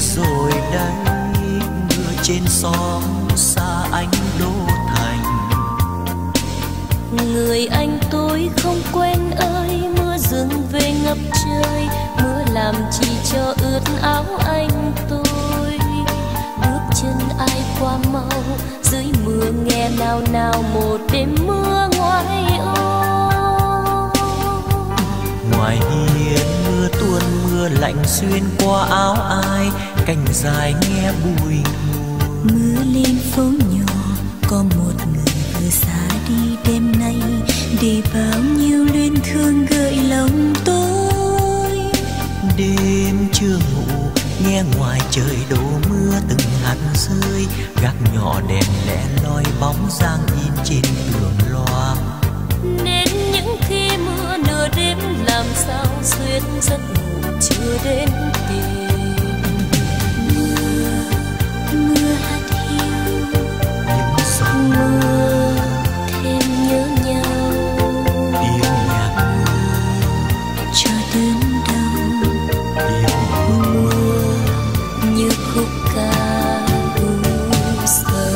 rồi đây, mưa trên xóm xa anh Đô Thành. Người anh tôi không quen ơi, mưa dừng về ngập trời, mưa làm chi cho ướt áo anh tôi. Bước chân ai qua mau, dưới mưa nghe nao nao một đêm mưa ngoài ô. Ngoài hiên mưa tuôn mưa lạnh xuyên qua áo ai, cành dài nghe bùi ngùi. Mưa lên phố nhỏ có một người vừa xa đi đêm nay, để bao nhiêu luyến thương gợi lòng tôi. Đêm chưa ngủ nghe ngoài trời đổ mưa từng hạt rơi, gác nhỏ đèn lẻ loi bóng dáng in trên tường loa. Nên những khi mưa nửa đêm làm sao xuyên giấc ngủ chưa đến tìm. Mưa, mưa hát hiu, những giọt mưa thêm nhớ nhau. Tiếng nhạc mưa cho đớn đau, tiếng mưa như khúc ca u sầu.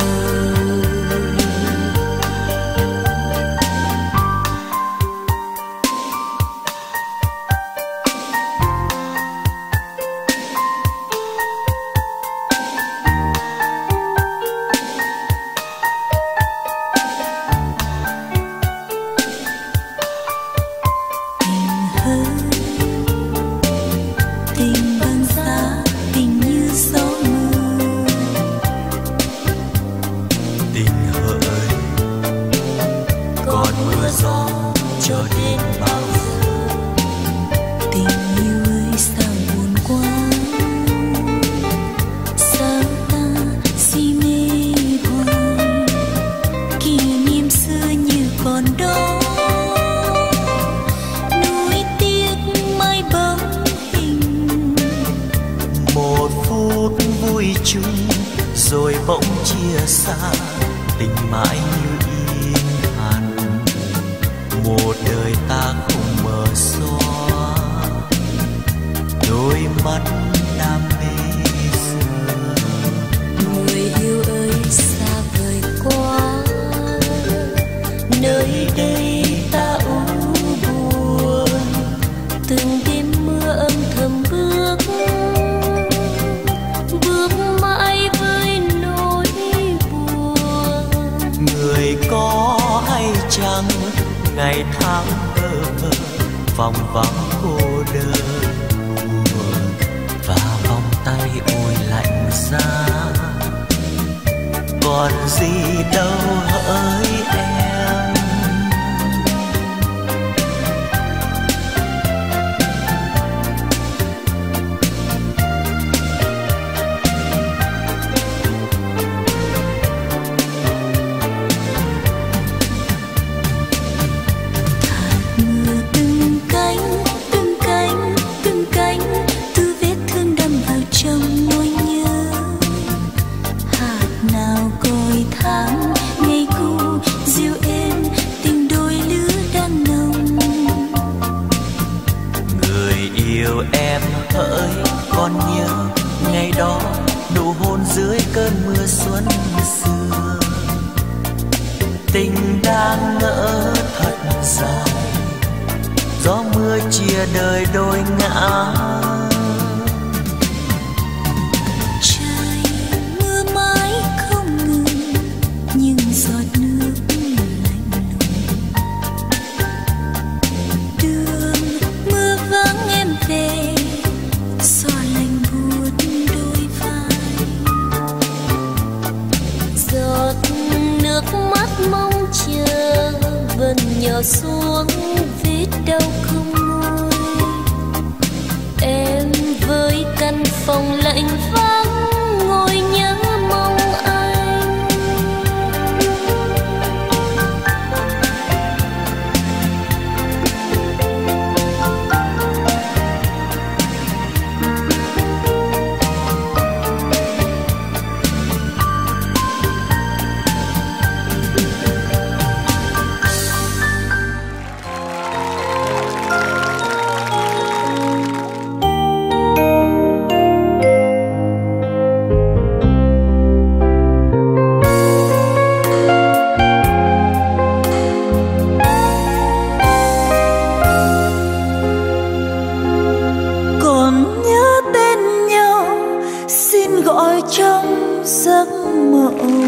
gọi trong giấc mộng,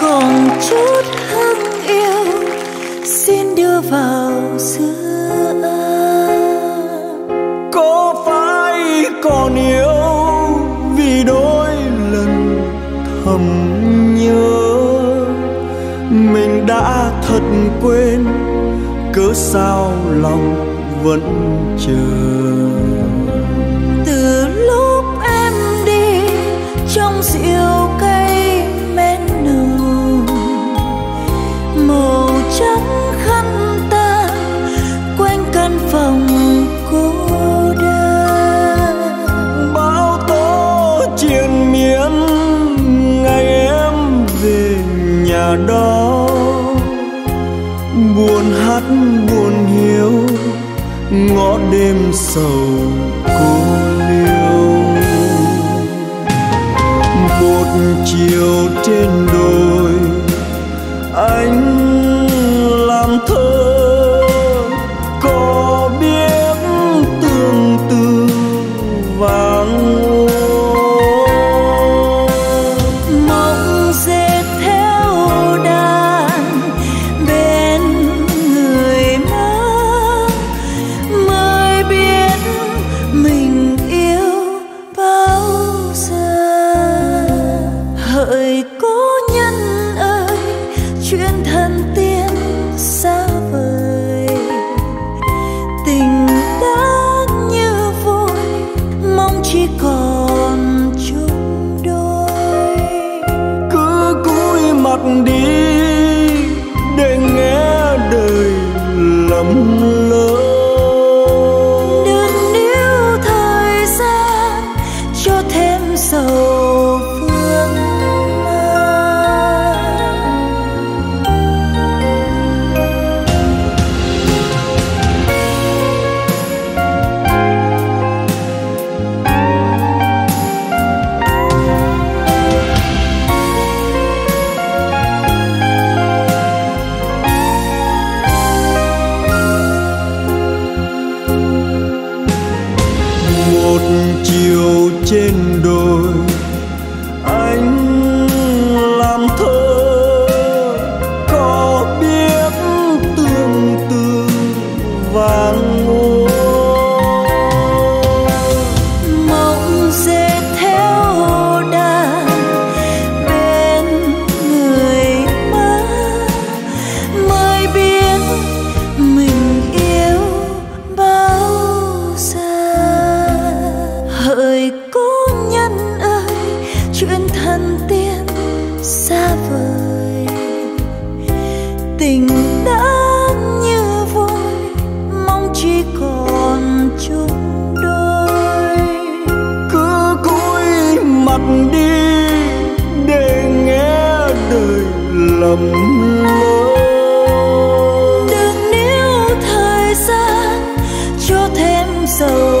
còn chút hương yêu xin đưa vào giữa. Có phải còn yêu vì đôi lần thầm nhớ, mình đã thật quên, cớ sao lòng vẫn chờ. Trong rượu cây men nồng, màu trắng khăn ta quanh căn phòng cô đơn. Bão tố triền miên ngày em về nhà đó, buồn hát buồn hiu ngõ đêm sầu cô. Chiều trên đồi anh làm thơ, có biết tương tư vàng ô. Mộng dệt theo đàn bên người mơ, mới biết mình yêu bao giờ. Hỡi cố nhân ơi, chuyện thần tiên xa vời, tình đã như vội, mong chỉ còn chung đôi. Cứ cúi mặt đi để nghe đời lầm lỡ, đừng níu thời gian cho thêm sầu. Chiều trên đồi anh làm thơ, có biết tương tư vàng ô. Mộng dệt theo đàn bên người mơ, mới biết mình yêu bao giờ. Hỡi cố nhân ơi, chuyện thần tiên xa vời, tình đã như vội, mong chỉ còn chung đôi. Cứ cúi mặt đi để nghe đời lầm lỡ, đừng níu thời gian cho thêm sầu.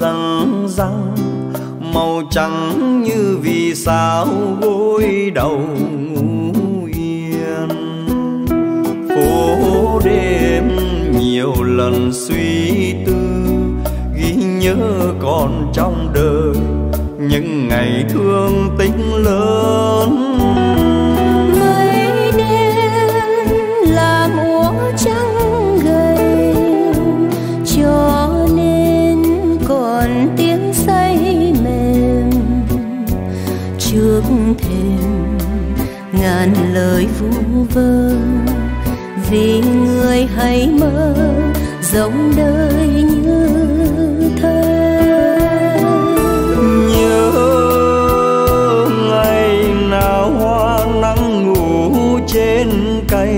Răng răng màu trắng như vì sao gối đầu ngủ yên. Phố đêm nhiều lần suy tư, ghi nhớ còn trong đời những ngày thương tính lớn. Mấy đêm là múa trắng gầy cho ngàn lời vu vơ, vì người hãy mơ giống đời như thơ. Nhớ ngày nào hoa nắng ngủ trên cây,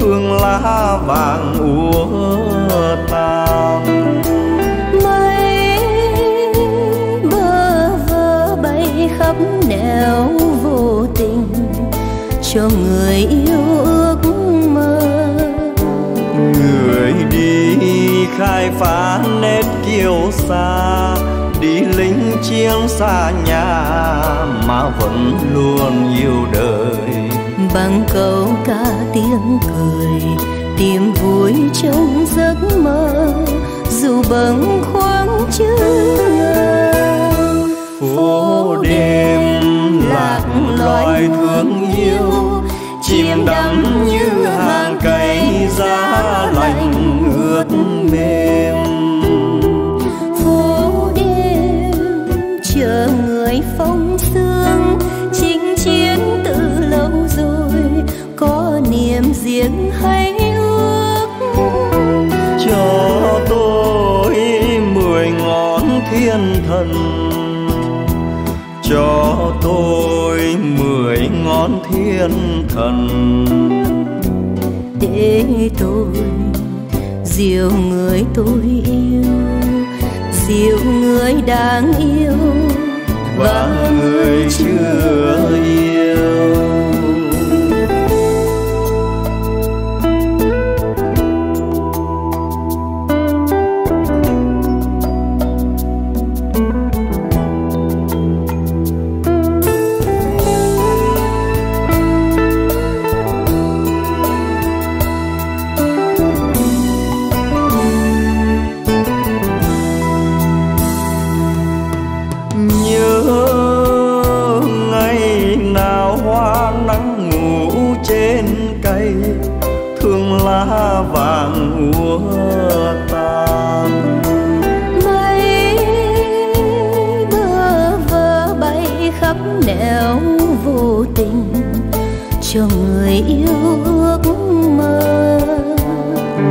thương lá vàng úa tàn. Mây bơ vơ bay khắp nẻo vô tình, cho người yêu ước mơ. Người đi khai phá nét kiêu sa, đi lính chiến xa nhà mà vẫn luôn yêu đời. Bằng câu ca tiếng cười, tìm vui trong giấc mơ, dù bâng khuâng chưa ngờ. Phố đêm lạc loài thương yêu, chim đắm như hàng cây giá lạnh ướt mềm. Phố đêm chờ người phong sương, chinh chiến từ lâu rồi, có niềm riêng hay ước. Cho tôi 10 ngón thiên thần, cho tôi 10 ngón thiên thần, để tôi dìu người tôi yêu, dìu người đang yêu và người chưa yêu. Vàng úa tàn, mây bơ vơ bay khắp nẻo vô tình, cho người yêu ước mơ.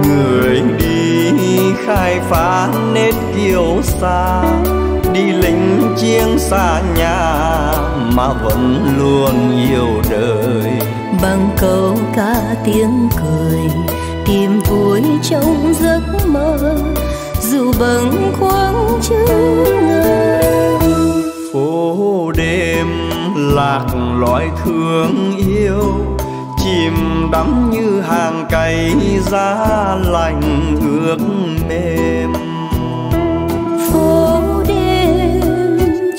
Người đi khai phá nét kiêu sa, đi lính chiến xa nhà mà vẫn luôn yêu đời. Bằng câu ca tiếng cười, tìm vui trong giấc mơ, dù bâng khuâng chưa ngờ. Phố đêm lạc loài thương yêu, chìm đắm như hàng cây giá lạnh ướt mềm. Phố đêm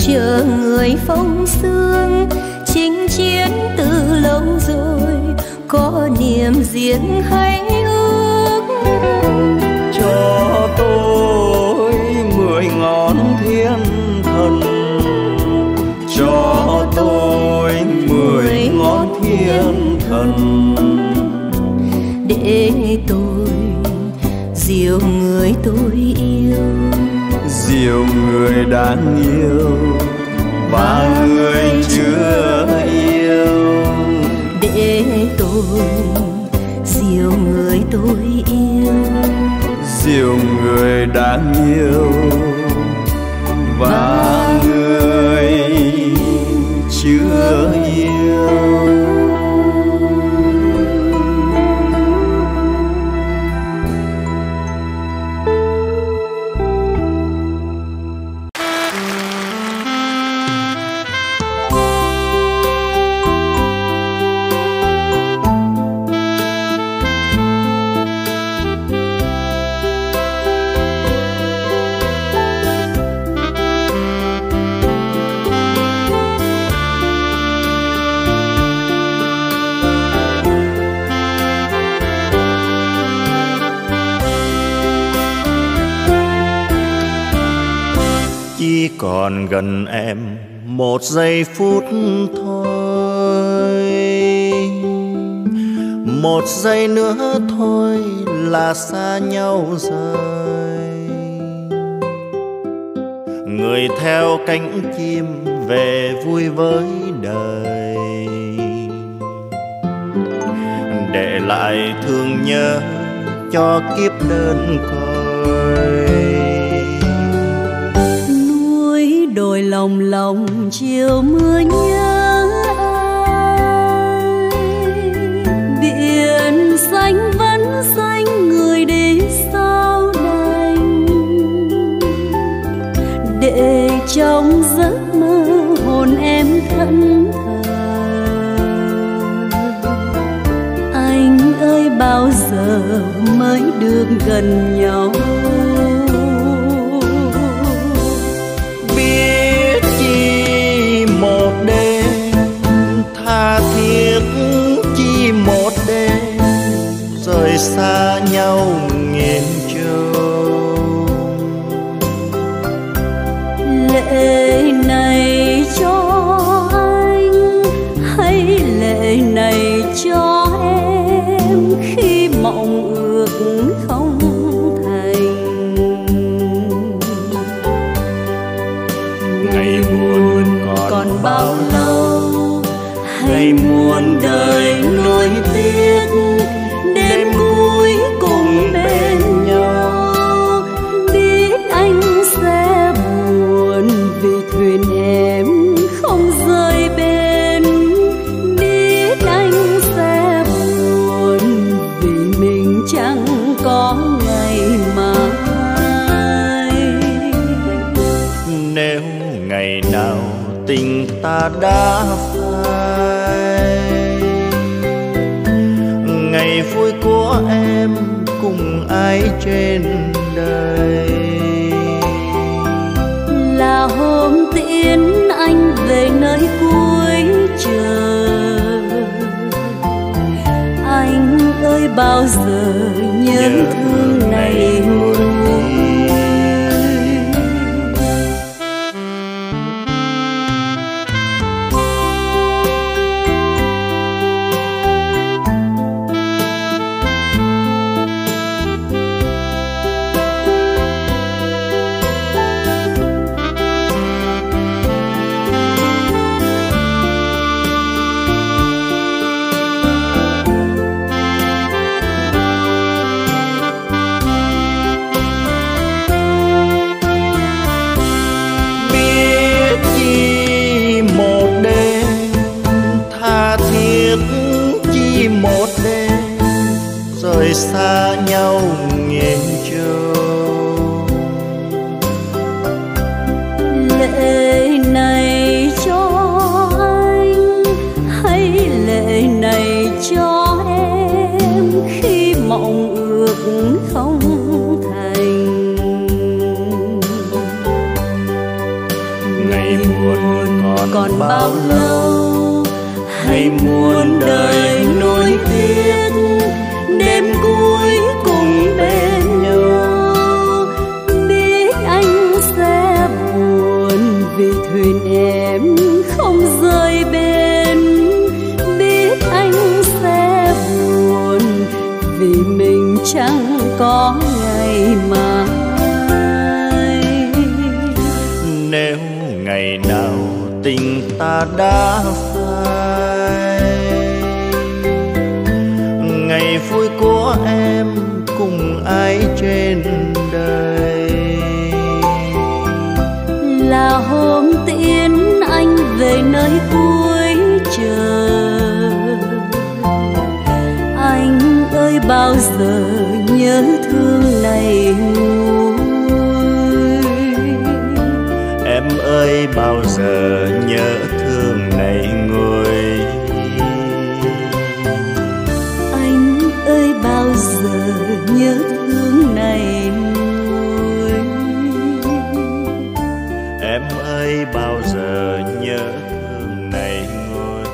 chờ người phong sương, chinh chiến từ lâu rồi, có niềm riêng hay ước. Cho tôi 10 ngón thiên thần, cho tôi 10 ngón thiên thần, để tôi dìu người tôi yêu, dìu người đang yêu và người chưa yêu. Để tôi dìu người tôi yêu, dìu người đang yêu và người chưa yêu. Còn gần em một giây phút thôi, một giây nữa thôi là xa nhau rồi. Người theo cánh chim về vui với đời, lại thương nhớ cho kiếp đơn côi. Núi đồi lồng lộng chiều mưa nhớ ai, biển xanh vẫn xanh người đi sao đành, để trong giấc mơ hồn em thẫn thờ. Anh ơi bao giờ mới được gần nhau, biết chi một đêm tha thiết, chi một đêm rời xa nhau nghìn châu. Lệ này cho anh hay lệ này cho em, khi mộng ước không thành, ngày buồn còn bao lâu, hay muôn đời nối tiếc đêm vui cùng bên nhau. Biết anh sẽ buồn vì thuyền em không rơi bên, biết anh sẽ buồn vì mình chẳng có ngày mai. Nếu ngày nào tình ta đã phai, ngày vui của em cùng ai trên đời, là hôm tiễn anh về nơi cuối chờ. Anh ơi bao giờ nhớ thương này buồn. Xa nhau nghìn châu, lệ này cho anh hay lệ này cho em, khi mộng ước không thành, ngày buồn còn bao lâu, hay muôn đời nối tiếc đêm cuối cùng bên nhau. Biết anh sẽ buồn vì thuyền em không rơi bên, biết anh sẽ buồn vì mình chẳng có ngày mai. Nếu ngày nào tình ta đã phai, ngày vui của em cùng ai trên đời, là hôm tiễn anh về nơi cuối chờ. Anh ơi bao giờ nhớ thương này nguôi, em ơi bao giờ nhớ thương này nguôi. Bao giờ nhớ thương này nguôi, em ơi bao giờ nhớ thương này nguôi,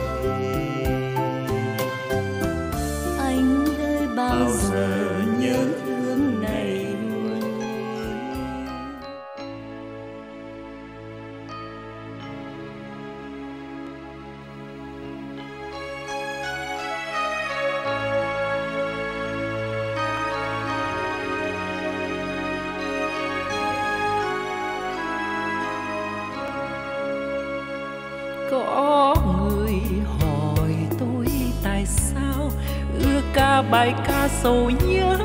anh ơi bao giờ nhớ thương này nguôi. Có người hỏi tôi tại sao ước ca bài ca sầu nhớ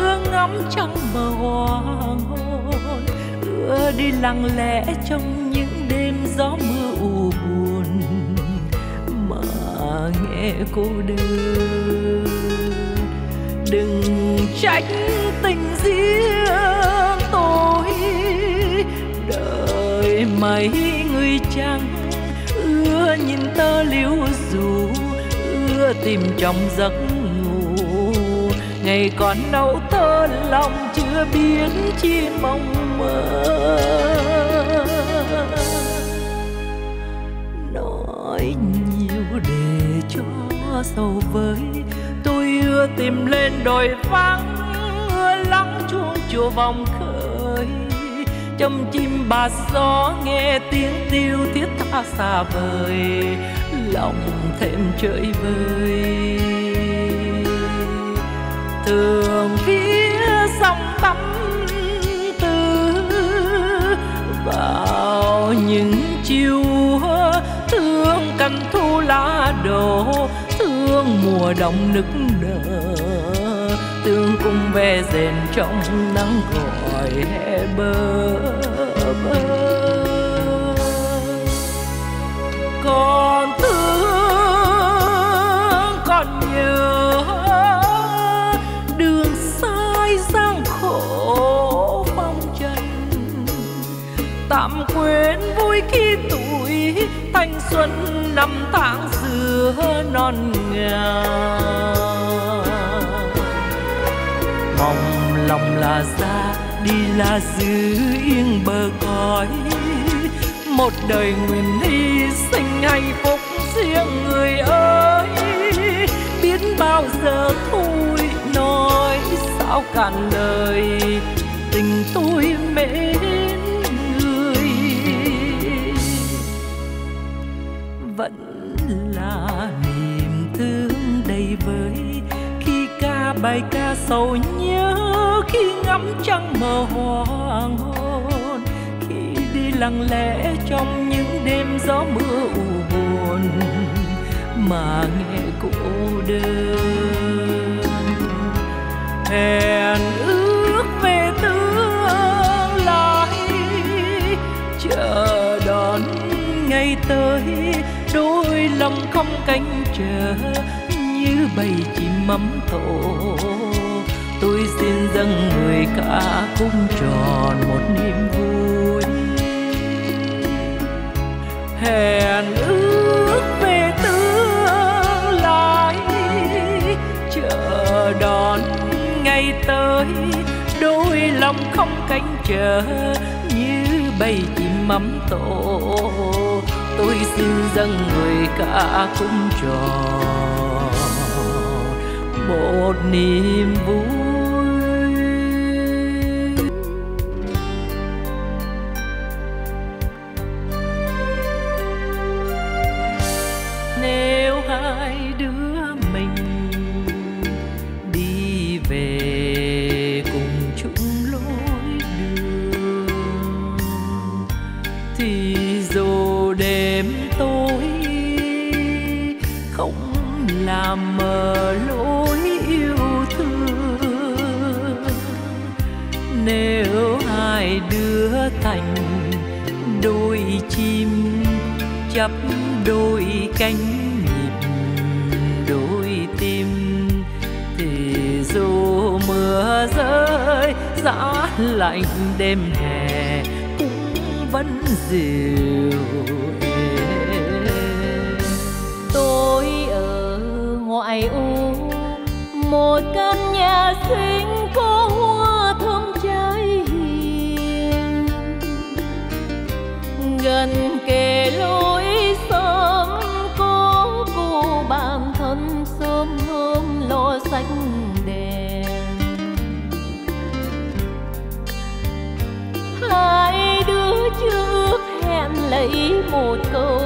ưa ngắm trăng mờ hoàng hôn, ưa đi lặng lẽ trong những đêm gió mưa u buồn mà nghe cô đơn. Đừng trách tình riêng tôi, đời mấy người chẳng ưa nhìn tơ liễu dù, ưa tìm trong giấc ngủ ngày còn nấu thơ lòng chưa biết chi mong mơ. Nói nhiều để cho sầu với, tôi ưa tìm lên đồi vắng, ưa lắng chuông chùa vòng khơi, trong chim bà gió nghe tiếng tiêu thiết tha xa vời, lòng thêm chơi vơi. Thường phía sông tắm tư vào những chiều thương cành thu lá đổ, thương mùa đông nức nở, tương cung ve rền trong nắng gọi hè bơ bơ. Còn thương còn nhớ đường sai gian khổ mong tranh, tạm quên vui khi tuổi thanh xuân năm tháng dừa non ngào. Mong lòng là ra đi là giữ yên bờ cõi, một đời nguyện hy sinh hạnh phúc riêng người ơi, biết bao giờ thôi nói sao cạn lời tình tôi mến người. Vẫn là niềm thương đầy vơi khi ca bài ca sầu nhớ, khi ngắm trăng mờ hoàng hôn, khi đi lặng lẽ trong những đêm gió mưa u buồn mà nghe cô đơn. Hẹn ước về tương lai, chờ đón ngày tới, đôi lòng không cánh chờ như bầy chim mắm thổ. Tôi xin dâng người cả cung tròn một niềm vui. Hẹn ước về tương lai, chờ đón ngày tới, đôi lòng không cánh chờ như bầy chim mắm tổ. Tôi xin dâng người cả cung tròn một niềm vui. Mờ lối yêu thương, nếu hai đứa thành đôi chim chắp đôi cánh nhịp đôi tim, thì dù mưa rơi giá lạnh đêm hè cũng vẫn dịu. Ngoài ô một căn nhà xinh có hoa thơm cháy hiền, gần kề lối xóm có cô bạn thân sớm hôm lo xanh đèn. Hai đứa trước hẹn lấy một câu,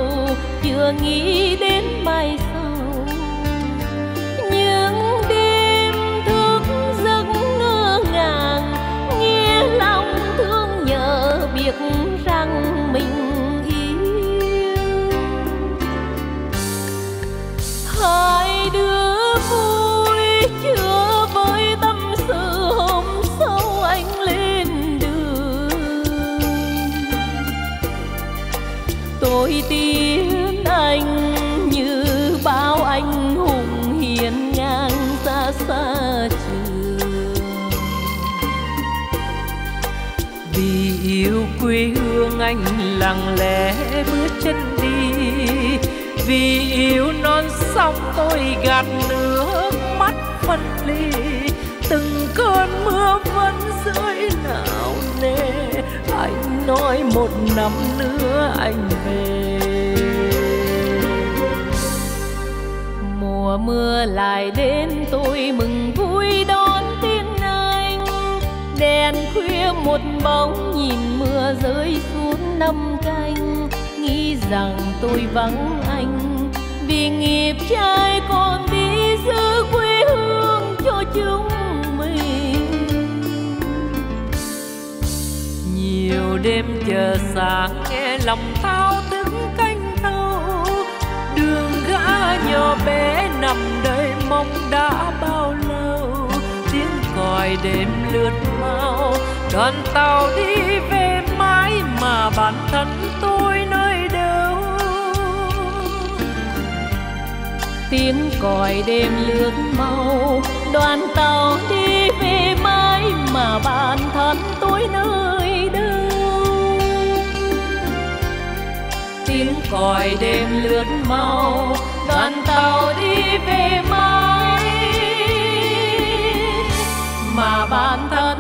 chưa nghĩ đến mai sau. Rằng mình yêu hai đứa vui nổi tiếng anh như bao anh hùng hiên ngang ra xa trường. Vì yêu quê hương anh lặng lẽ bước chân đi, vì yêu non sông tôi gạt nước mắt phân ly. Từng cơn mưa vẫn rơi nào nề, anh nói một năm nữa anh về. Mùa mưa lại đến, tôi mừng vui đón tin anh. Đèn khuya một bóng nhìn mưa rơi xuống năm canh, nghĩ rằng tôi vắng anh vì nghiệp trai còn đi giữ quê hương cho chúng mình. Nhiều đêm chờ sáng nghe lòng thao thức canh thâu, đường gã nhỏ bé nằm đây mong đã bao lâu. Tiếng còi đêm lướt mau, đoàn tàu đi về mãi mà bản thân tôi nơi đâu. Tiếng còi đêm lướt mau, đoàn tàu đi về mãi mà bản thân tôi nơi đâu. Tiếng còi đêm lướt mau, đoàn tàu đi về mãi mà bản thân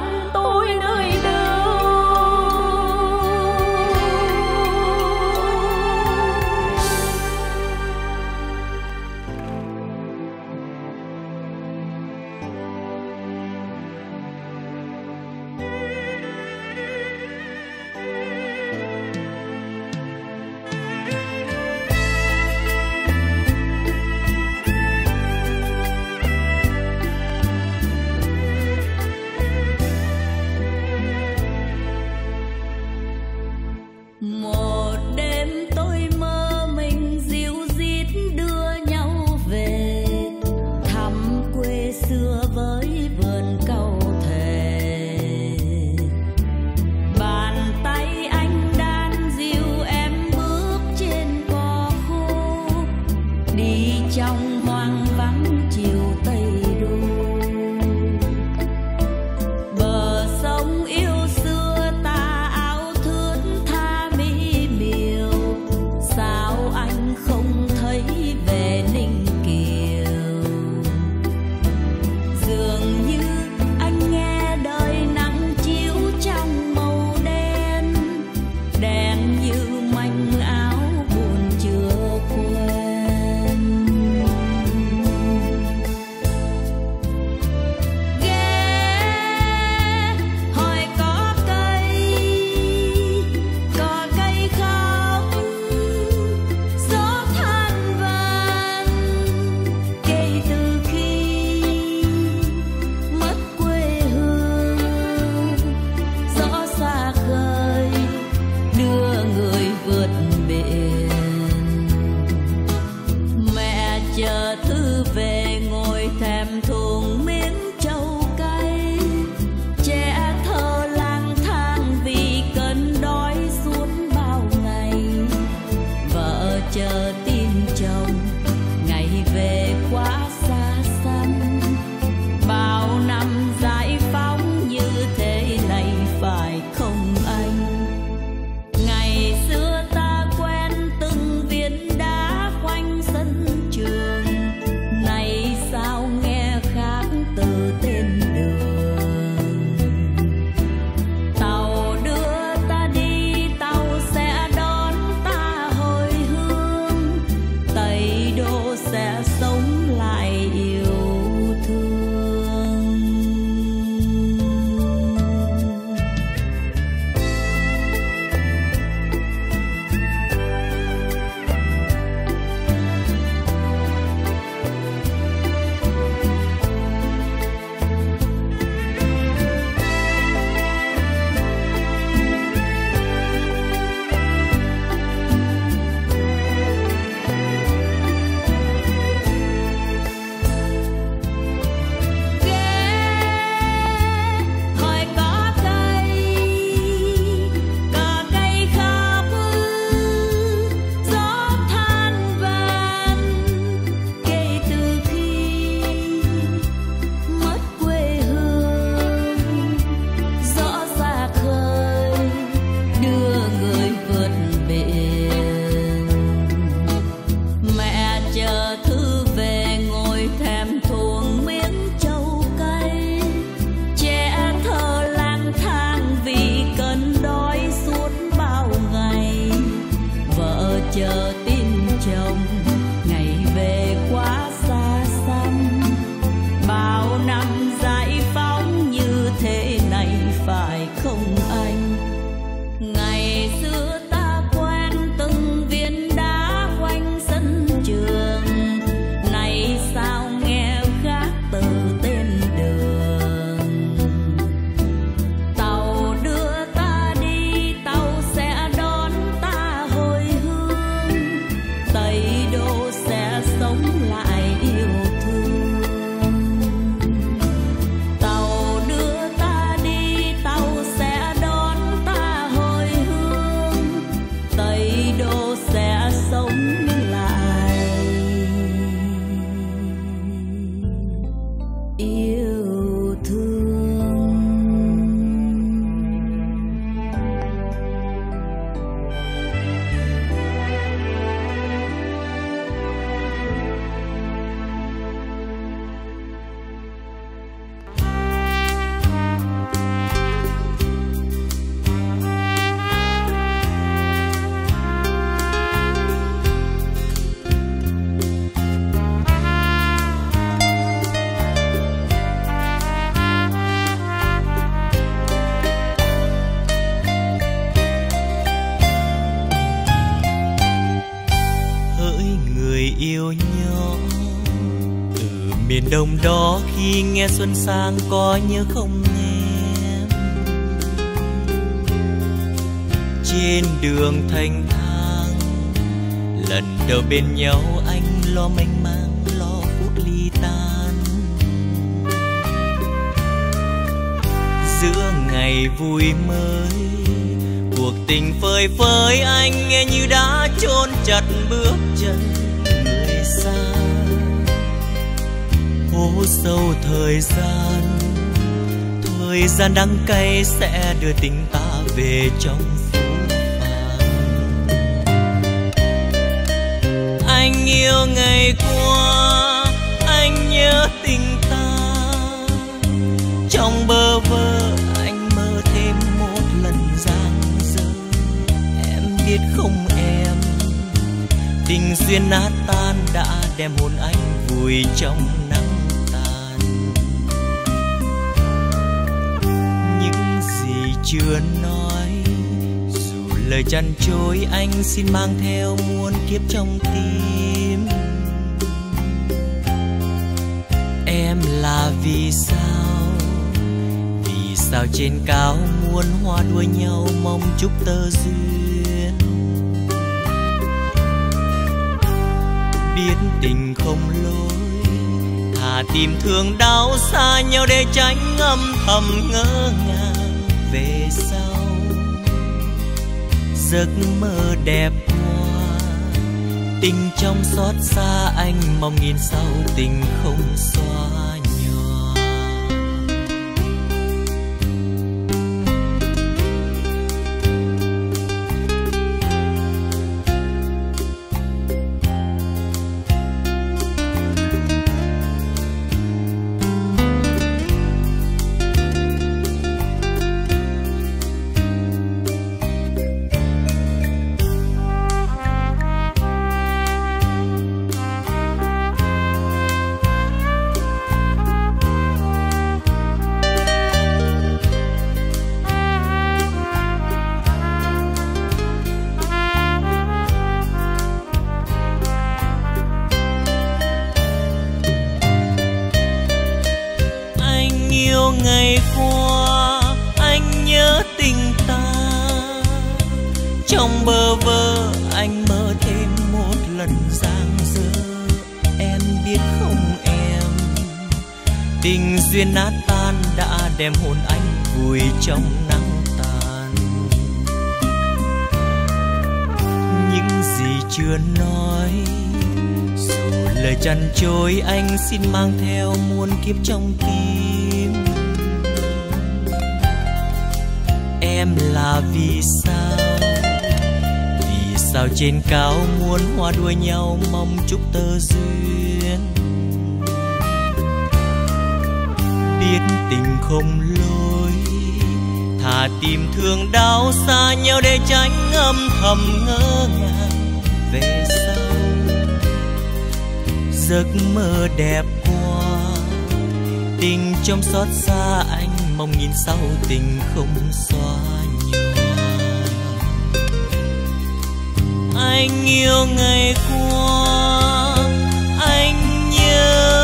miền đông đó khi nghe xuân sang có nhớ không em? Trên đường thanh thang lần đầu bên nhau anh lo mênh mang, lo phút ly tan. Giữa ngày vui mới cuộc tình phơi phới, anh nghe như đã chôn chặt bước chân người xa. Hố sâu thời gian đắng cay sẽ đưa tình ta về trong phố phàng. Anh yêu ngày qua, anh nhớ tình ta, trong bơ vơ anh mơ thêm một lần giang dở. Em biết không em, tình duyên nát tan đã đem hồn anh vùi trong nắng. Chưa nói dù lời chăn chối anh xin mang theo muôn kiếp trong tim. Em là vì sao trên cao muôn hoa đua nhau mong chúc tơ duyên. Biết tình không lối thà tìm thương đau xa nhau để tránh âm thầm ngỡ ngàng về sau. Giấc mơ đẹp qua tình trong xót xa, anh mong nhìn sau tình không xóa nhòa. Duyên nát tan đã đem hồn anh vùi trong nắng tàn. Những gì chưa nói dù lời chăn chối anh xin mang theo muôn kiếp trong tim. Em là vì sao trên cao muôn hoa đua nhau mong chúc tơ duyên. Biết tình không lối thà tìm thương đau xa nhau để tránh âm thầm ngỡ ngàng về sau. Giấc mơ đẹp qua tình trong xót xa, anh mong nhìn sau tình không xóa nhòa. Anh yêu ngày qua, anh nhớ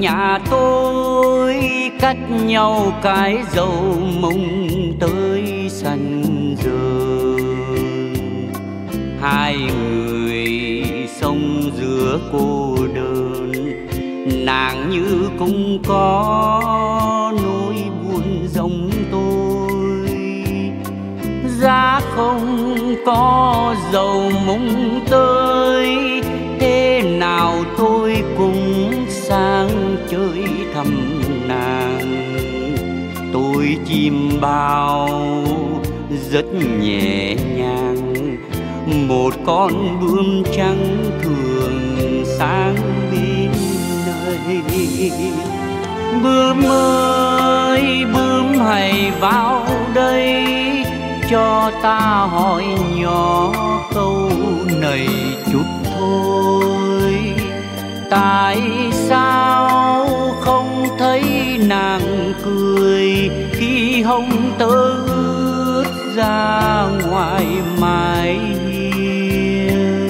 nhà tôi cách nhau cái dầu mông tới sân giường. Hai người sống giữa cô đơn, nàng như cũng có nỗi buồn giống tôi. Giá không có dầu mông tới, thế nào tôi cũng sang chơi thăm nàng. Tôi chim bao rất nhẹ nhàng. Một con bướm trắng thường sáng bên nơi. Bướm ơi bướm hãy vào đây, cho ta hỏi nhỏ câu này chút thôi. Tại sao không thấy nàng cười khi hông tơ ướt ra ngoài mái hiên?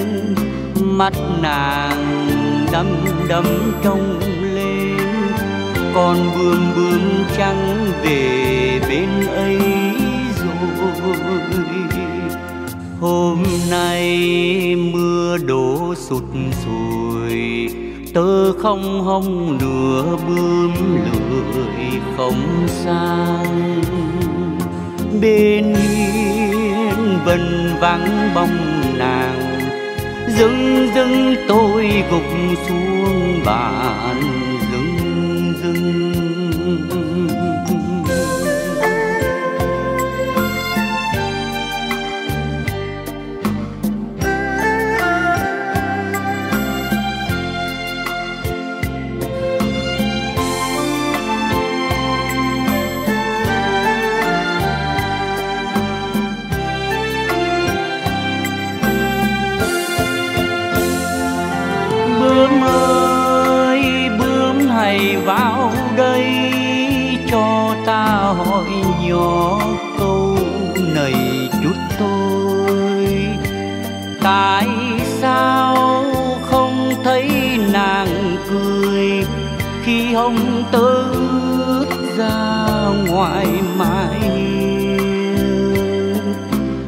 Mắt nàng đăm đắm trong lên, con bướm bướm trắng về bên ấy rồi. Hôm nay mưa đổ sụt sùi, tơ không hông nửa bướm lười không sang. Bên hiên vần vắng bóng nàng, dưng dưng tôi gục xuống bàn dưng dưng. Vào đây cho ta hỏi nhỏ câu này chút thôi. Tại sao không thấy nàng cười khi hồng tơ ướt ra ngoài mái?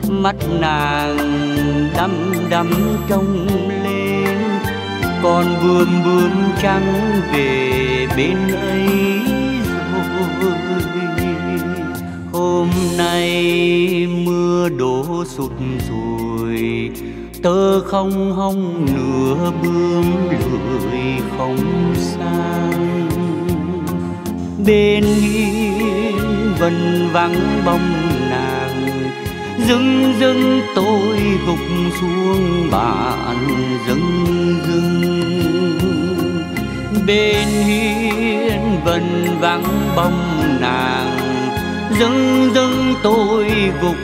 Mắt nàng đăm đăm trong lên, con bướm bướm trắng về bên ấy rồi. Hôm nay mưa đổ sụt sùi, tơ không hông nửa bướm lười không sang. Bên hiên vần vắng bóng nàng, dưng dưng tôi gục xuống bàn dưng dưng. Bên hiên vần vắng bóng nàng, dưng dưng tôi gục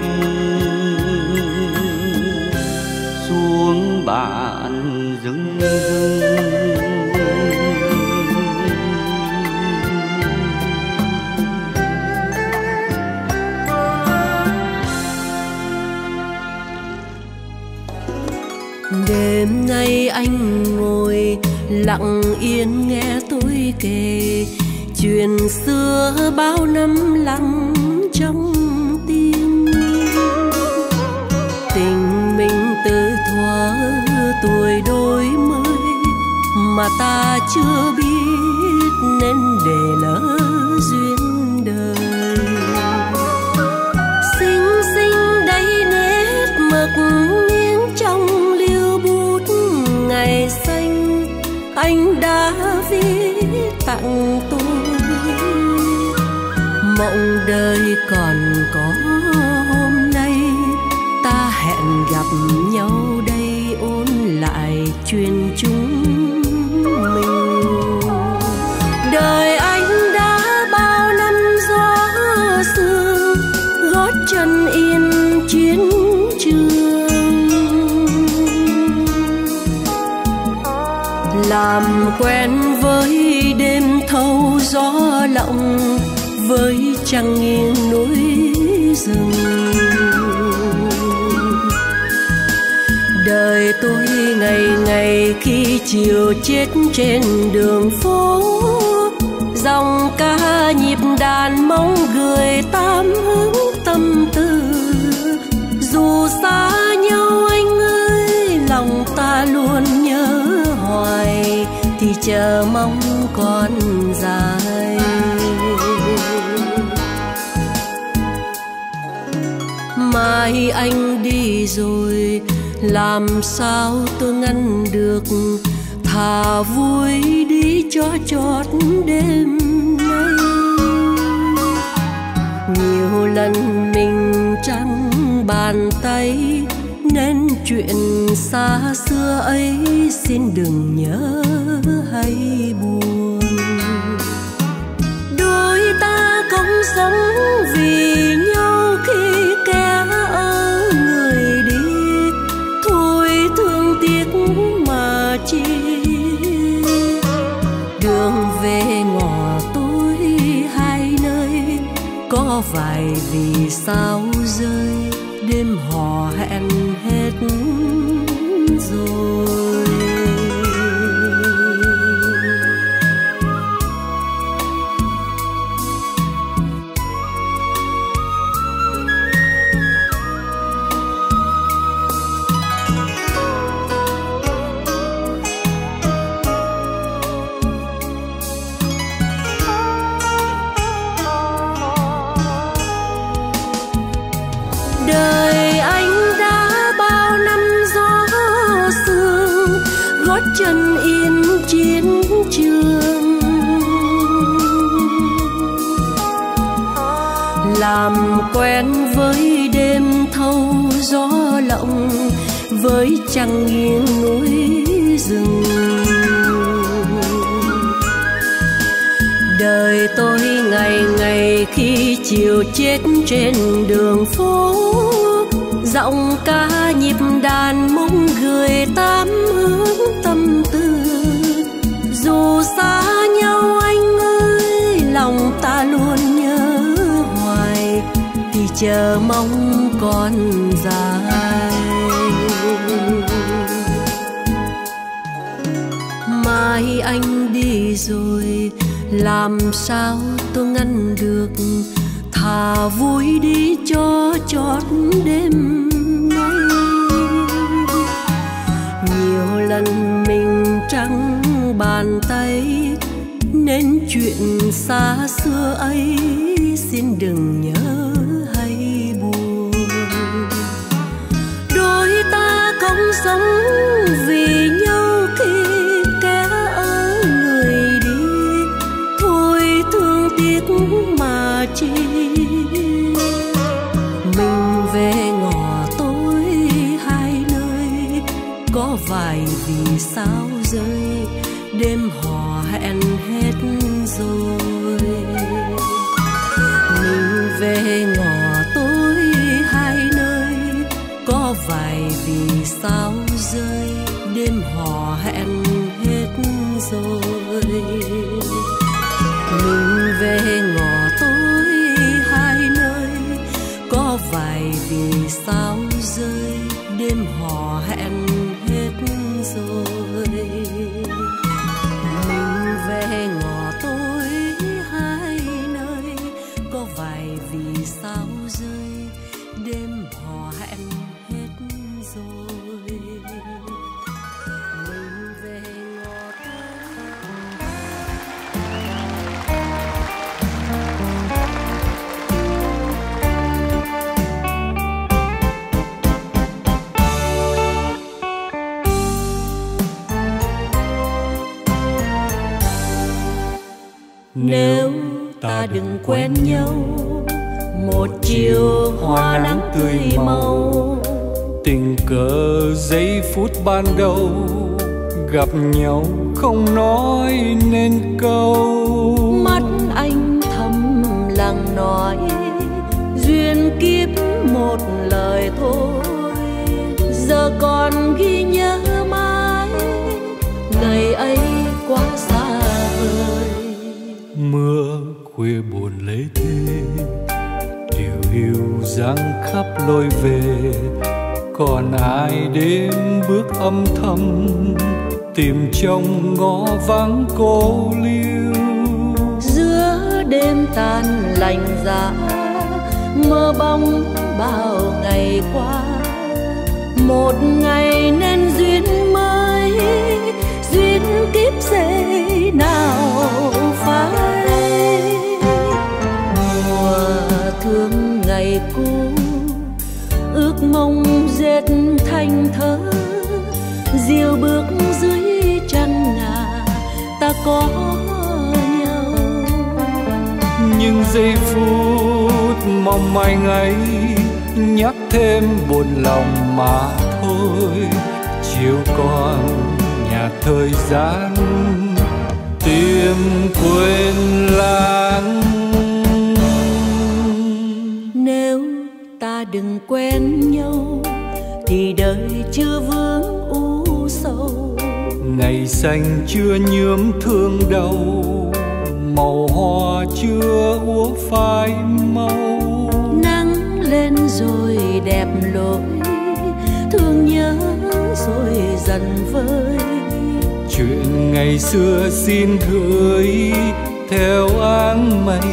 xuống bàn dưng dưng. Đêm nay anh ngồi lặng yên nghe tôi kể chuyện xưa bao năm lặng trong tim. Tình mình từ thuở tuổi đôi mới mà ta chưa biết nên để lỡ duyên đời. Xinh xinh đầy nét mực nghiêng trong lưu bút ngày xanh, anh đã viết tặng tôi. Mộng đời còn có hôm nay, ta hẹn gặp nhau đây ôn lại chuyện chúng mình. Đời anh đã bao năm gió sương, gót chân yên chiến trường. Làm quen với đêm thâu gió lộng, với trăng nghiêng núi rừng. Đời tôi ngày ngày khi chiều chết trên đường phố, dòng ca nhịp đàn mong gửi tám hướng tâm tư. Dù xa nhau anh ơi, lòng ta luôn nhớ hoài, thì chờ mong còn dài. Mai anh đi rồi làm sao tôi ngăn được, thà vui đi cho chót đêm nay. Nhiều lần mình trăng bàn tay nên chuyện xa xưa ấy xin đừng nhớ hay buồn. Đôi ta cũng sống vì nhau khi kẻ ở người đi, thôi thương tiếc mà chi. Đường về ngõ tối hai nơi, có vài vì sao rơi đêm hò hẹn hết rồi. Chân yên chiến trường làm quen với đêm thâu gió lộng, với trăng nghiêng núi rừng. Đời tôi ngày ngày khi chiều chết trên đường phố, giọng ca nhịp đàn mong gửi tám hướng tâm tư. Dù xa nhau anh ơi, lòng ta luôn nhớ hoài, thì chờ mong còn dài. Mai anh đi rồi, làm sao tôi ngăn được, thà vui đi cho chót đêm nay. Nhiều lần mình trắng bàn tay nên chuyện xa xưa ấy xin đừng nhớ hay buồn. Đôi ta cũng sống vì nhau khi kẻ ở người đi, thôi thương tiếc mà chi. Mình về ngõ tối hai nơi, có vài vì sao rơi đêm hò hẹn hết rồi. Mình về ngõ tối hai nơi, có vài vì sao rơi đêm hò hẹn hết rồi. Mình về ngõ tối hai nơi, có vài vì sao rơi đêm hò hẹn hết rồi. Mình về ngõ tối hai nơi, có vài vì sao rơi đêm hò hẹn hết rồi. Mình về ngõ tối. Nếu ta đừng quen nhau, một chiều hoa nắng tươi màu, tình cờ giây phút ban đầu gặp nhau không nói nên câu. Mắt anh thầm lặng nói, duyên kiếp một lời thôi, giờ còn ghi nhớ mãi ngày ấy quá xa vời. Mưa khuya buồn lấy thế, điều hiu giăng khắp lối về, còn ai đêm bước âm thầm tìm trong ngõ vắng cô liêu. Giữa đêm tan lành giá, mơ bóng bao ngày qua, một ngày nên duyên mới, duyên kiếp sẽ nào phai. Mùa thương ngày cũ, ước mong dệt thành thơ, diều bước dưới trăng ngà ta có nhau. Nhưng giây phút mong manh ấy nhắc thêm buồn lòng mà thôi. Chiều còn nhà thời gian tìm quên lãng. Nếu ta đừng quen nhau thì đời chưa vướng u sầu. Ngày xanh chưa nhuốm thương đau, màu hoa chưa úa phai màu. Nắng lên rồi đẹp lối, thương nhớ rồi dần vơi. Chuyện ngày xưa xin gửi theo áng mây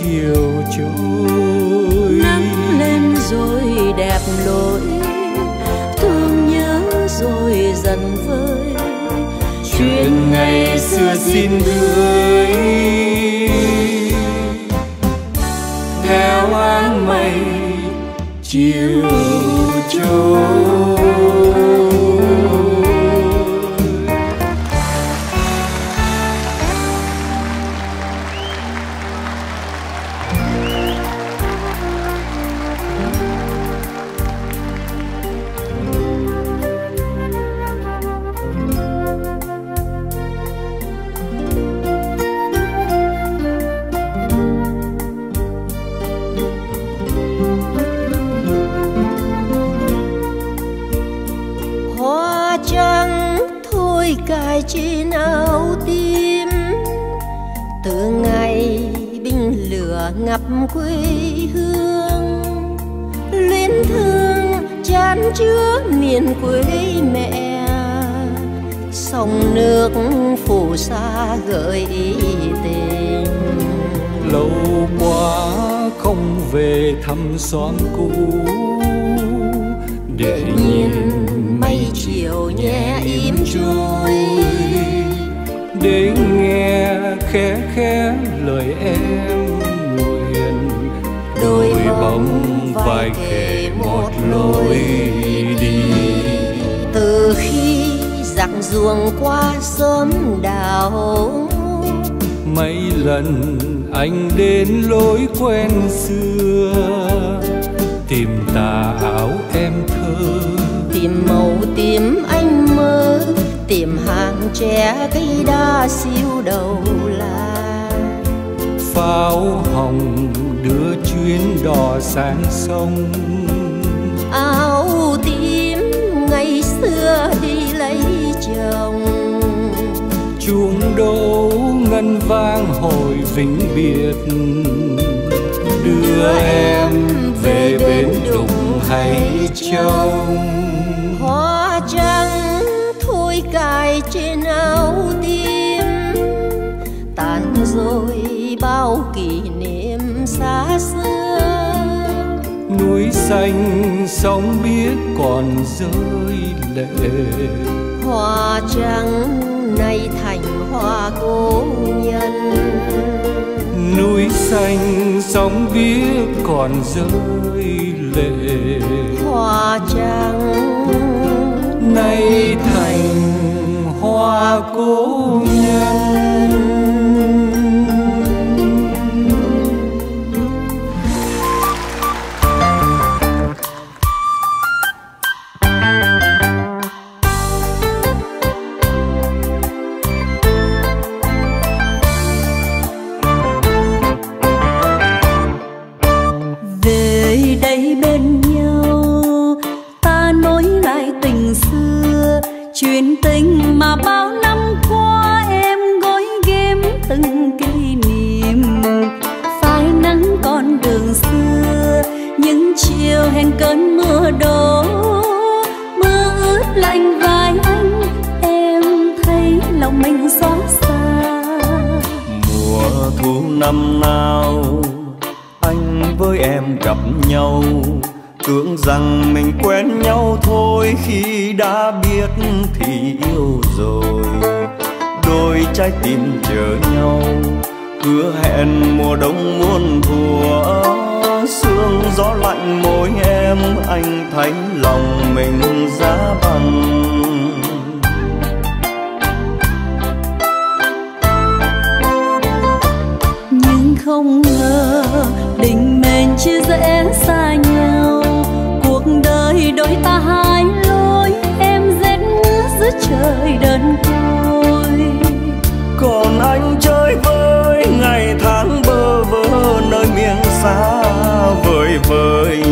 chiều trôi. Nắng lên rồi đẹp lối, thương nhớ rồi dần vơi. Chuyện ngày xưa xin gửi theo áng mây chiều trôi. Trên áo tim từ ngày binh lửa ngập quê hương, luyến thương chán chứa miền quê mẹ. Sông nước phù sa gợi tình, lâu quá không về thăm xóm cũ để nhìn mây chiều nhẹ im trôi. Để nghe khẽ khẽ lời em nguyện, đôi bóng vai kề một lối đi. Từ khi giặc ruộng qua sớm đào, mấy lần anh đến lối quen xưa. Tìm tà áo em thơ, tìm màu tím anh mơ. Tìm hàng tre cây đa siêu đầu là pháo hồng đưa chuyến đò sang sông. Áo tím ngày xưa đi lấy chồng, chuông đô ngân vang hồi vĩnh biệt. Đưa em về bến Đùng hay trông hoa trắng cài trên áo tim. Tàn rồi bao kỷ niệm xa xưa, núi xanh sóng biếc còn rơi lệ. Hoa trắng nay thành hoa cố nhân, núi xanh sóng biếc còn rơi lệ. Hoa trắng nay thành hoa cố nhân. Tìm chờ nhau hứa hẹn mùa đông muôn thuở, sương gió lạnh môi em anh thấy lòng mình giá bằng. Nhưng không ngờ đình mệnh chia rẽ xa nhau, cuộc xa vời vời,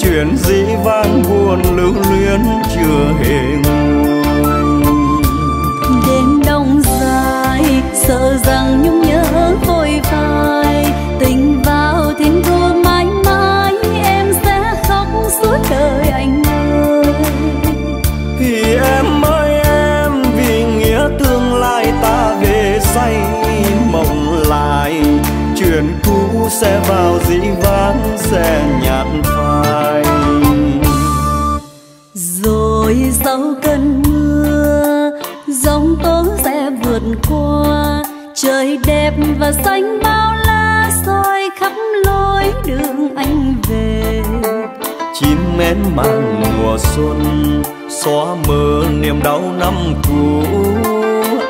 chuyện dĩ vang buồn lưu luyến chưa hề nguôi. Đêm đông dài sợ rằng nhung nhớ vội vai, tình vào thiên thu mãi mãi em sẽ khóc suốt đời anh ơi. Thì em ơi em, vì nghĩa tương lai ta để say mộng lại, chuyện cũ sẽ vào dĩ vãng sẽ nhạt phai. Rồi sau cơn mưa giông tố sẽ vượt qua, trời đẹp và xanh bao la soi khắp lối đường anh về. Chim én mang mùa xuân xóa mờ niềm đau năm cũ,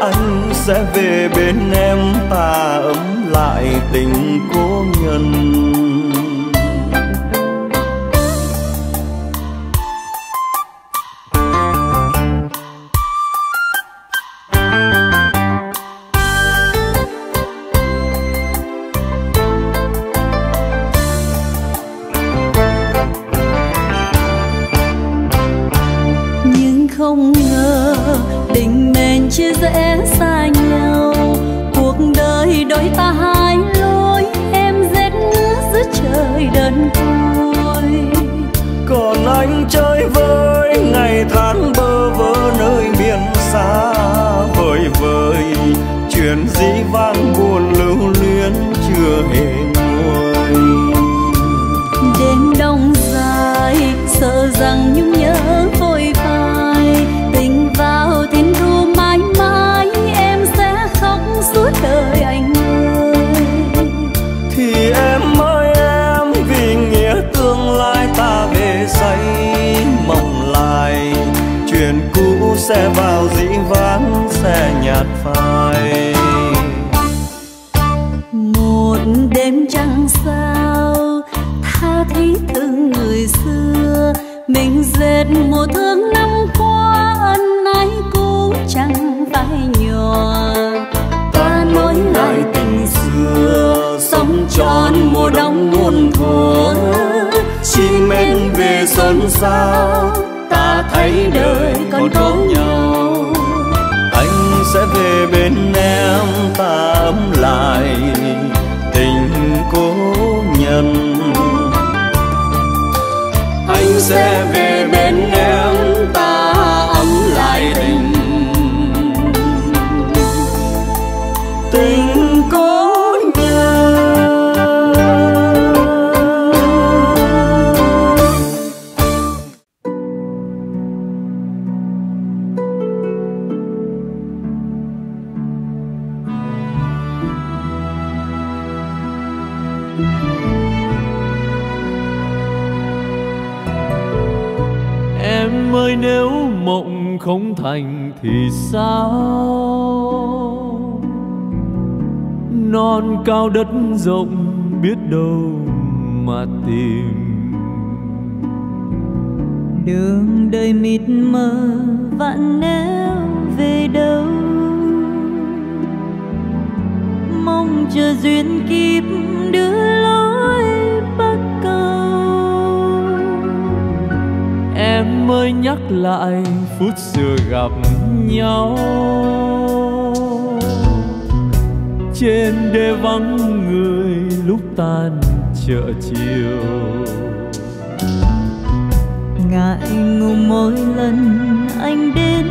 anh sẽ về bên em ta ấm lại tình cố nhân. Nhưng không ngờ tình mình chia rẽ xa nhau, cuộc đời đôi ta hai lối, em rét ngứa giữa trời đơn côi. Còn anh chơi với ngày tháng bơ vơ nơi miền xa vời vời, chuyện dĩ vãng buồn lưu luyến chưa hề nguôi. Đêm đông dài sợ rằng nhung nhớ vội vai, tình vào thiên thu mãi mãi em sẽ khóc suốt đời anh ơi. Thì em ơi em, vì nghĩa tương lai ta về say mộng lại, chuyện cũ sẽ vào dĩ vãng sẽ nhạt phai. Một đêm trăng sao tha thiết từng người xưa, mình dệt một thương năm qua ân ái cũ chẳng phải nhỏ. Ta nối lại tình xưa sống tròn mùa đông muôn thuở, chim em về xôn xao ta thấy đời còn có nhau. Anh sẽ về bên em ta ấm lại tình cố nhân. Anh sẽ về bên em ta ấm lại tình cố nhân. Em ơi nếu mộng không thành thì sao, non cao đất rộng biết đâu mà tìm. Đường đời mịt mờ vạn nẻo về đâu, mong chờ duyên kiếp đưa lối bắc cầu. Em ơi nhắc lại phút xưa gặp nhau, trên đê vắng người lúc tan chợ chiều. Ngại ngùng mỗi lần anh đến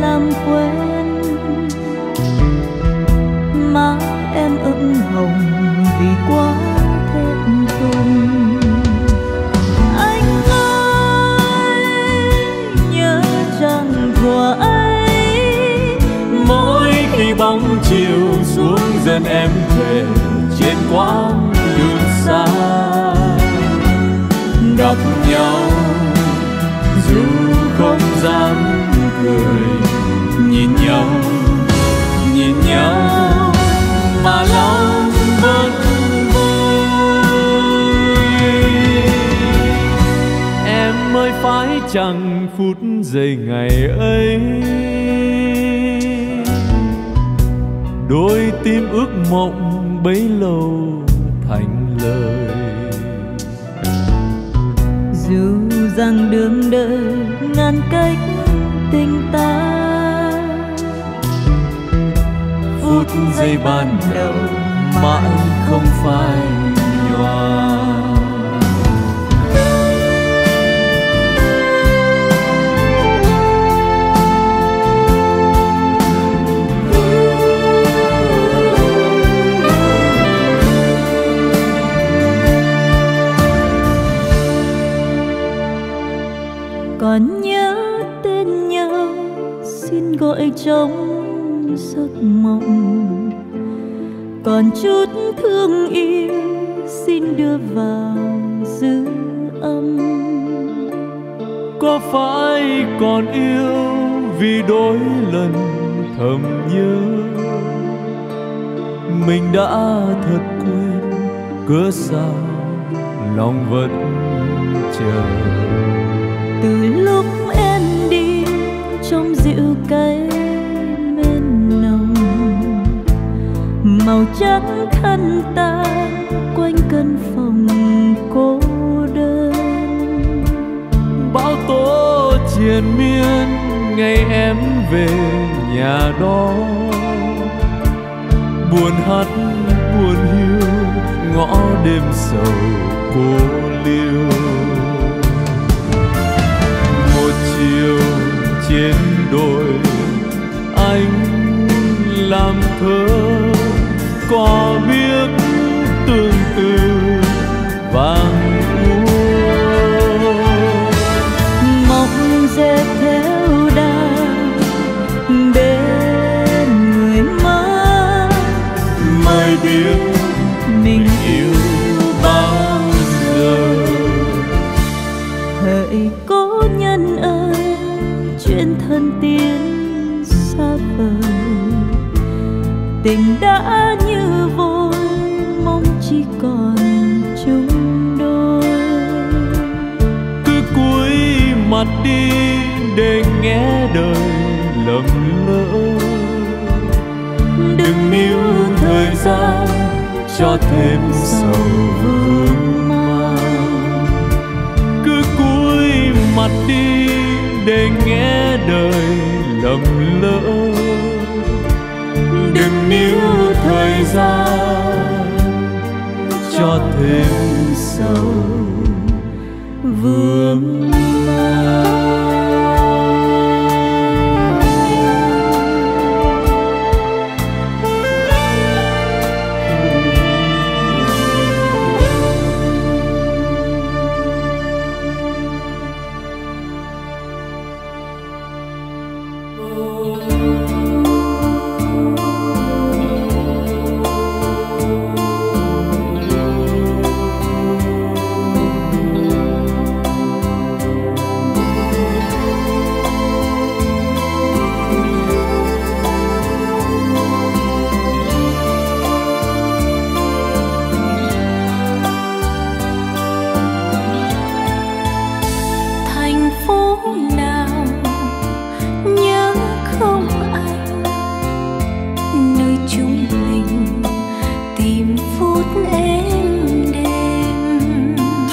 làm quen, má em ửng hồng vì quá thẹn thùng. Anh ơi nhớ rằng thuở ấy, mỗi khi bóng chiều xuống dần em về trên quãng đường xa, gặp nhau dù không dám cười, nhìn nhau mà lòng vẫn vui. Em ơi phải chẳng phút giây ngày ấy, đôi tim ước mộng bấy lâu thành lời. Dù rằng đường đời ngàn cách tình ta, phút giây ban đầu mãi không phai nhòa. Còn nhớ tên nhau xin gọi trong giấc mộng, còn chút thương yêu xin đưa vào dư âm. Có phải còn yêu vì đôi lần thầm nhớ, mình đã thật quên cớ sao lòng vẫn chờ. Từ lúc em đi trong dịu cay mến nồng, màu trắng thân ta quanh căn phòng cô đơn. Bão tố triền miên ngày em về nhà đó, buồn hát buồn hiu ngõ đêm sầu cô liêu. Chiều trên đồi anh làm thơ, có biết tương tư vàng úa. Mộng dệt theo đàn bên người mơ, mới biết mình yêu bao giờ. Hỡi cố nhân ơi, chuyện thân tiến xa vời, tình đã như vôi mong chỉ còn chung đôi. Cứ cúi mặt đi để nghe đời lầm lỡ, đừng níu thời gian cho thêm sầu vương mang. Cứ cúi mặt đi để nghe đời lầm lỡ, đừng níu thời gian cho thêm sầu vương mang.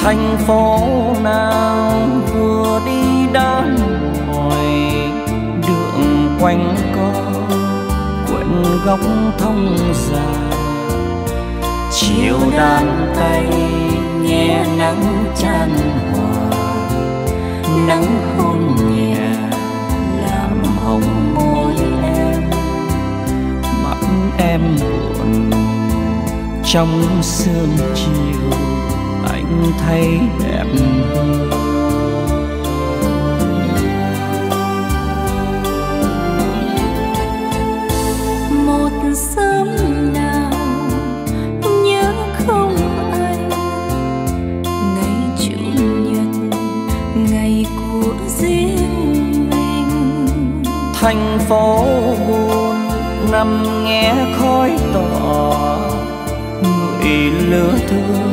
Thành phố nào vừa đi đã mỏi, đường quanh co quận góc thông già. Chiều đàn tay nghe nắng chan hòa, nắng hôn nhẹ làm hồng môi em, mắt em buồn trong sương chiều anh thấy đẹp hơn. Một sớm nào nhớ không anh, ngày chủ nhật ngày của riêng mình. Thành phố buồn nằm nghe khói tỏ, người lứa thương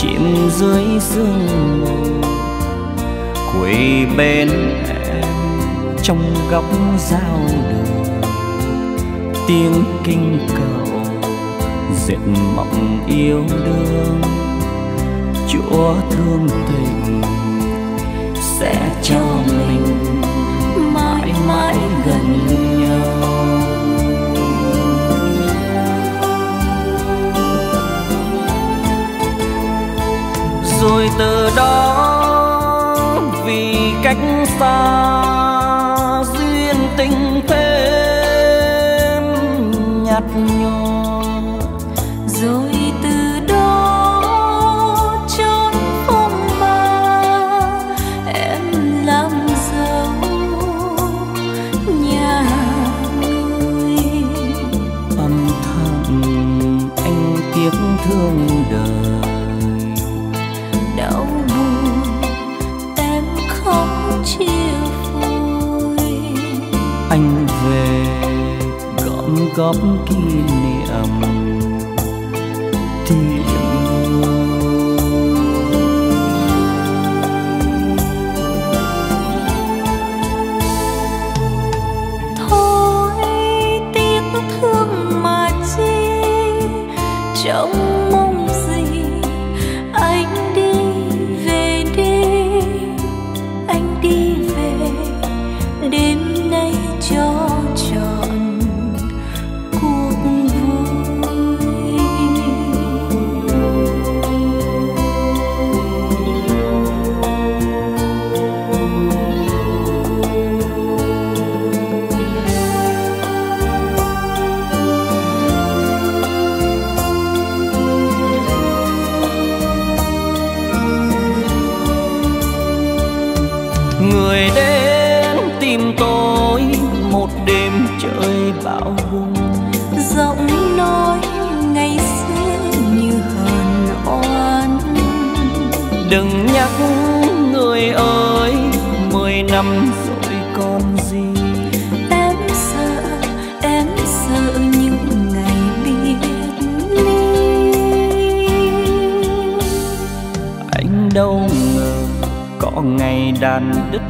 chìm dưới sương mù, quỳ bên em trong góc giao đường. Tiếng kinh cầu dệt mộng yêu đương. Chúa thương tình sẽ cho mình mãi mãi gần nhau. Rồi từ đó vì cách xa duyên tình thêm nhạt nhòa. Rồi từ đó chốn phong ba em làm dâu nhà người. Âm thầm anh tiếc thương đời, đau buồn em không chia vui. Anh về gom góp kỷ niệm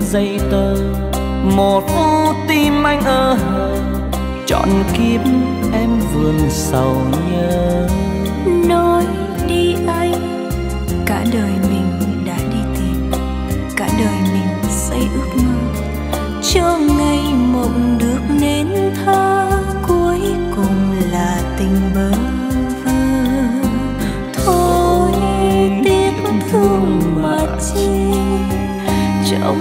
dây tơ. Một phút tim anh trọn kiếp em vườn sầu nhớ. Nói đi anh, cả đời mình đã đi tìm, cả đời mình xây ước mơ cho ngày mộng được nên thơ. Cuối cùng là tình bơ vơ. Thôi tiếc thương mà chi trong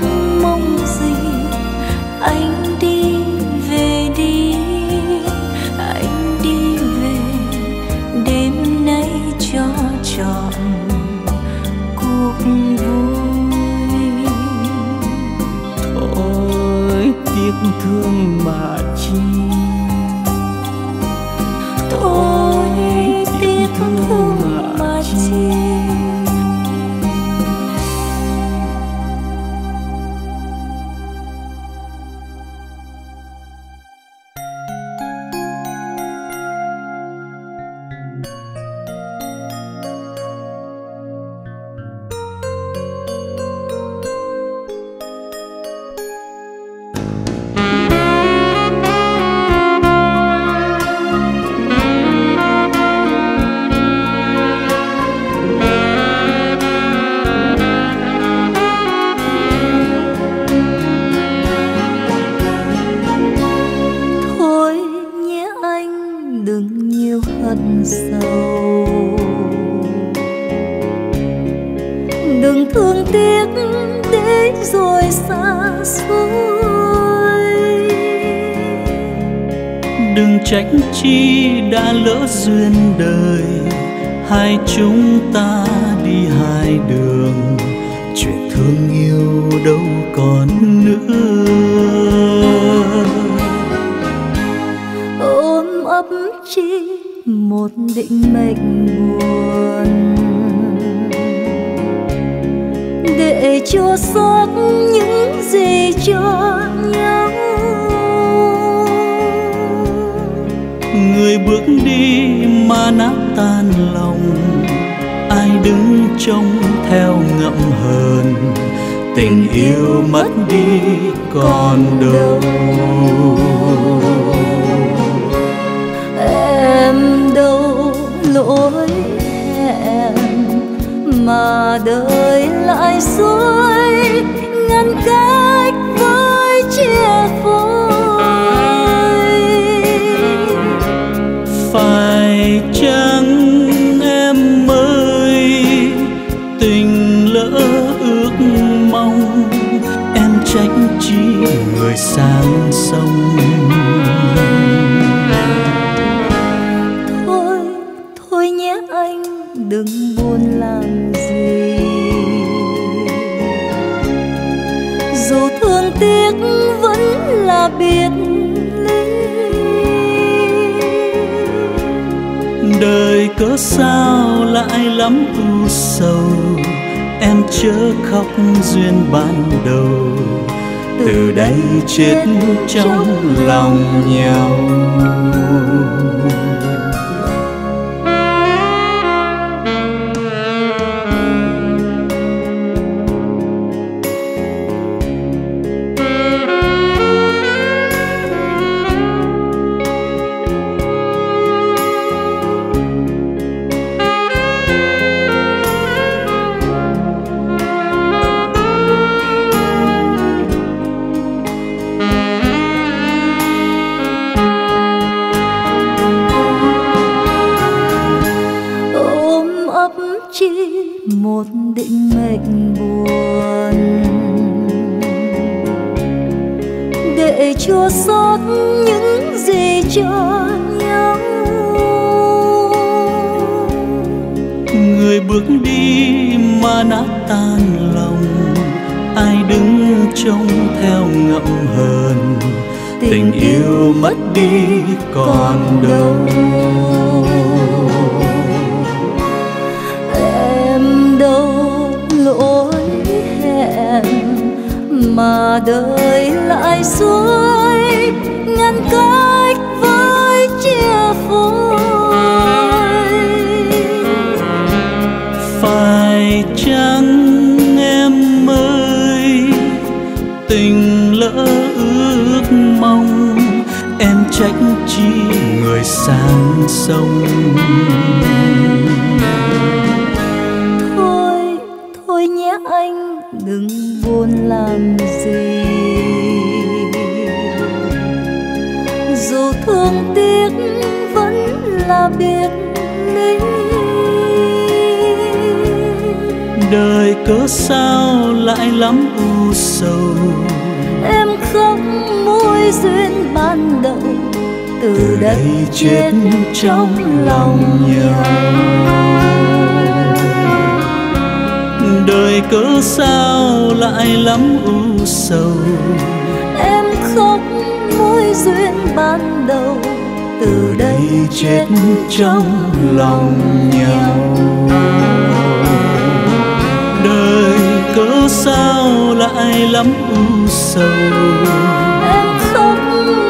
thương mà chi. Thôi tiếc thương mà chi. Chi đã lỡ duyên đời, hai chúng ta đi hai đường. Chuyện thương yêu đâu còn nữa. Ôm ấp chi một định mệnh buồn, để chua xót những gì cho nhau. Người bước đi mà nát tan lòng, ai đứng trông theo ngậm hờn. Tình yêu mất đi còn đâu. Em đâu dối em mà đời lại dối ngăn cách với chia phôi. Phải chăng em ơi tình lỡ ước mong em trách chi người sang sông. Đừng buồn làm gì dù thương tiếc vẫn là biệt ly. Đời cớ sao lại lắm u sầu, em chớ khóc duyên ban đầu. Từ đây chết trong lòng nhau. Một định mệnh buồn để chua xót những gì cho nhau. Người bước đi mà nát tan lòng, ai đứng trông theo ngậm hờn. Tình yêu mất đi còn đâu. Mà đời lại xuôi ngăn cách với chia phôi. Phải chăng em ơi tình lỡ ước mong em trách chi người sang sông. Thôi nhé anh đừng buồn làm gì dù thương tiếc vẫn là biệt ly. Đời cớ sao lại lắm u sầu, em khóc mối duyên ban đầu. Từ đây chết trong lòng nhau. Đời cớ sao lại lắm u sầu, em khóc mối duyên ban đầu. Từ đây chết trong lòng nhau. Đời cớ sao lại lắm u sầu, em khóc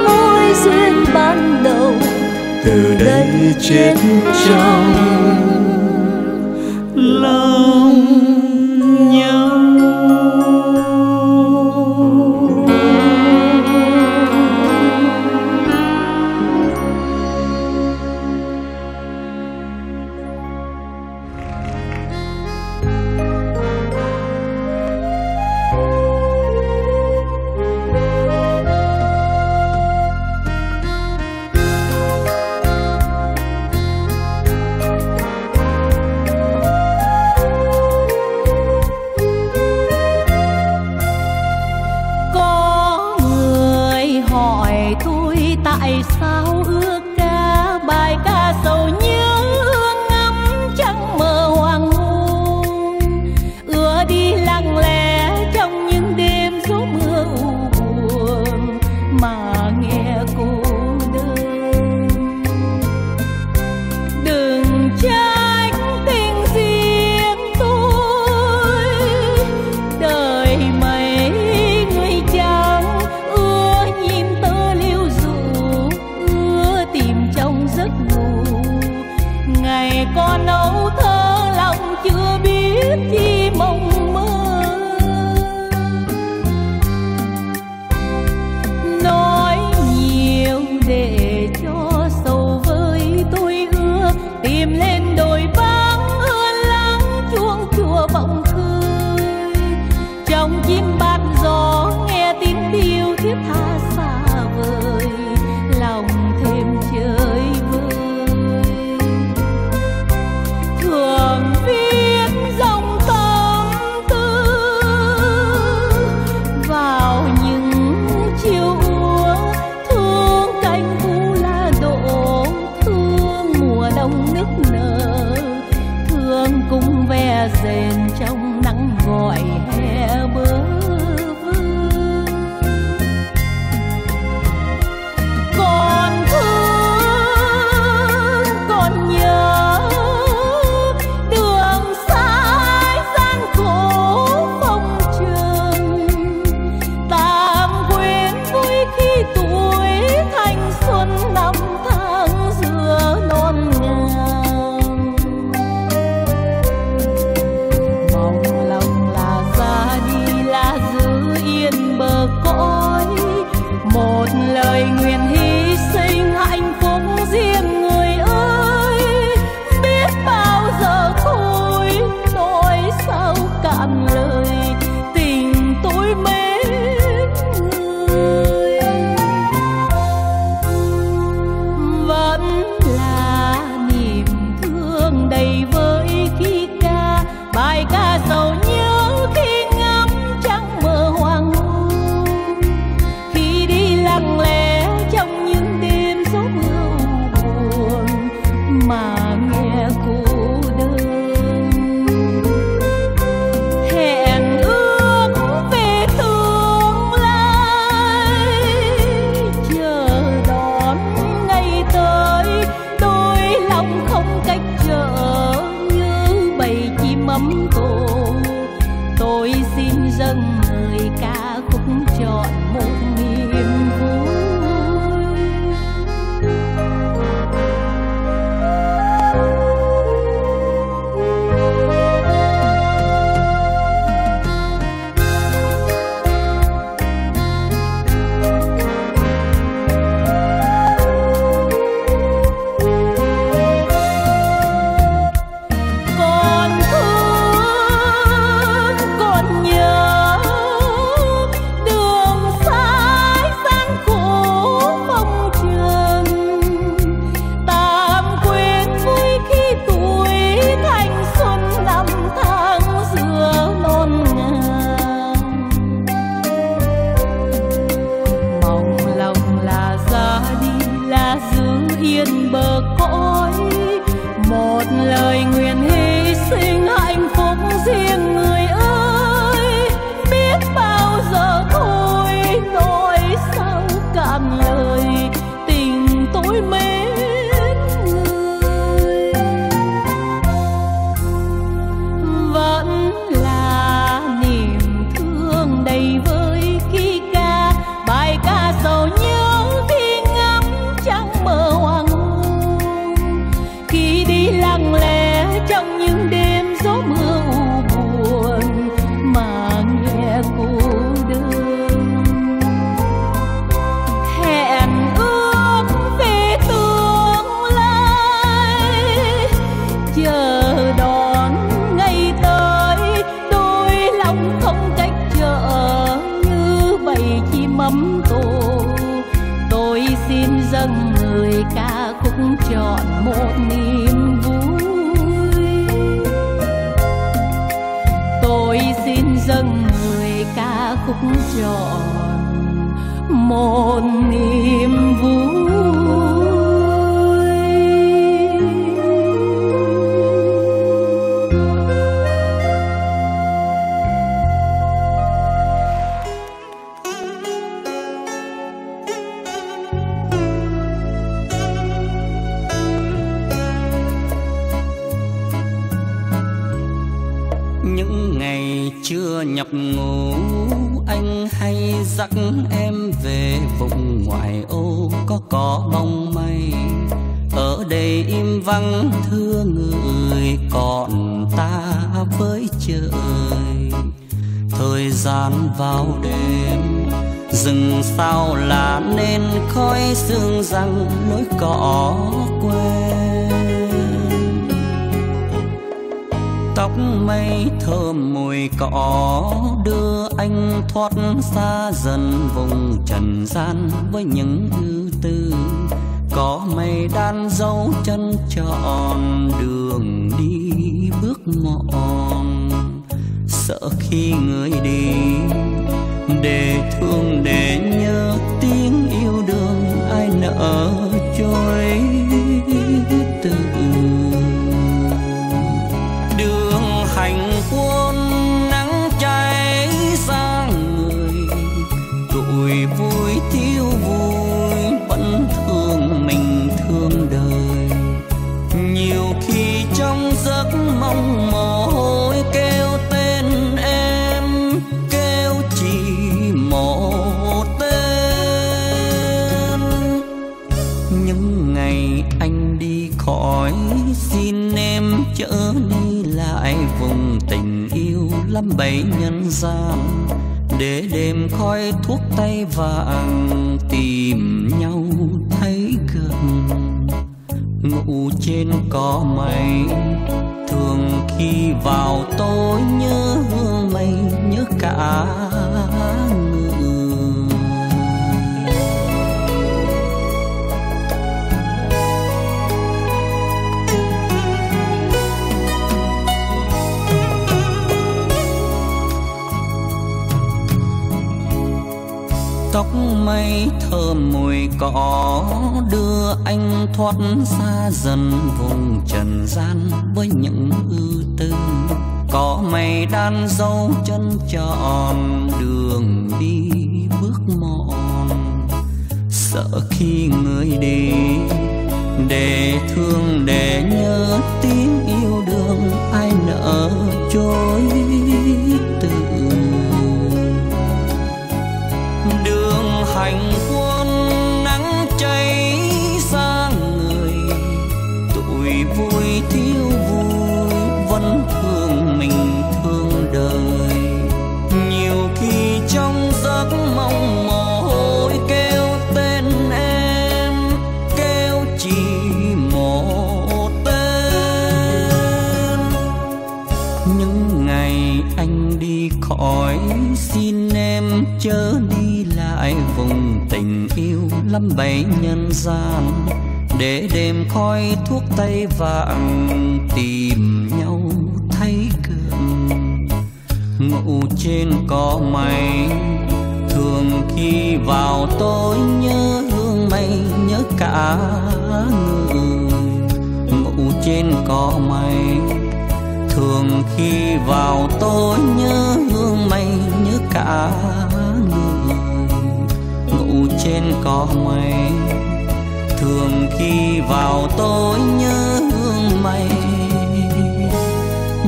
mối duyên ban đầu. Từ đây chết trong lòng nhau. Tìm lên đôi khi đi lặng lẽ trong những đêm gió mưa u buồn mà nghe cô đơn hẹn ước về tương lai, chờ đón ngày tới đôi lòng không cách chờ như bầy chim mắm tổ. Tôi xin dâng lời ca khúc chọn một niềm vui, tôi xin dâng người ca khúc chọn một niềm vui. Nhập ngủ anh hay dắt em về vùng ngoại ô có bóng mây, ở đây im vắng thưa người, còn ta với trời. Thời gian vào đêm rừng sao là nên khói sương răng lối cỏ quen, tóc mây thơm mùi cỏ đưa anh thoát xa dần vùng trần gian với những ưu tư. Có mây đan dấu chân tròn đường đi bước mòn, sợ khi người đi để thương để nhớ tiếng yêu đương ai nỡ trôi từ. Đường hành quân nắng cháy ra người, tuổi vui thiếu vui vẫn thương mình thương đời. Nhiều khi trong giấc mong mỏi hỏi xin em chở đi lại vùng tình yêu lắm bẫy nhân gian, để đêm khói thuốc tay vàng tìm nhau thấy gần. Ngủ trên cỏ mây thường khi vào tối nhớ hương mây nhớ cả tóc mây thơm mùi cỏ đưa anh thoát xa dần vùng trần gian với những ưu tư. Có mây đan dấu chân tròn đường đi bước mòn, sợ khi người đi để thương để nhớ tiếng yêu đương ai nỡ trôi từ. Hành quân nắng cháy ra người, tuổi vui thiếu vui vẫn thương mình thương đời. Nhiều khi trong giấc mong mỏi hỏi xin em chớ đi lại vùng tình yêu lắm bẫy nhân gian, để đêm khói thuốc tây vàng tìm nhau thấy gần. Ngủ trên cỏ mây thường khi vào tối nhớ hương mây nhớ cả người. Ngủ trên cỏ mây thường khi vào tối nhớ hương mây nhớ cả người. Ngủ trên cỏ mây thường khi vào tối nhớ hương mây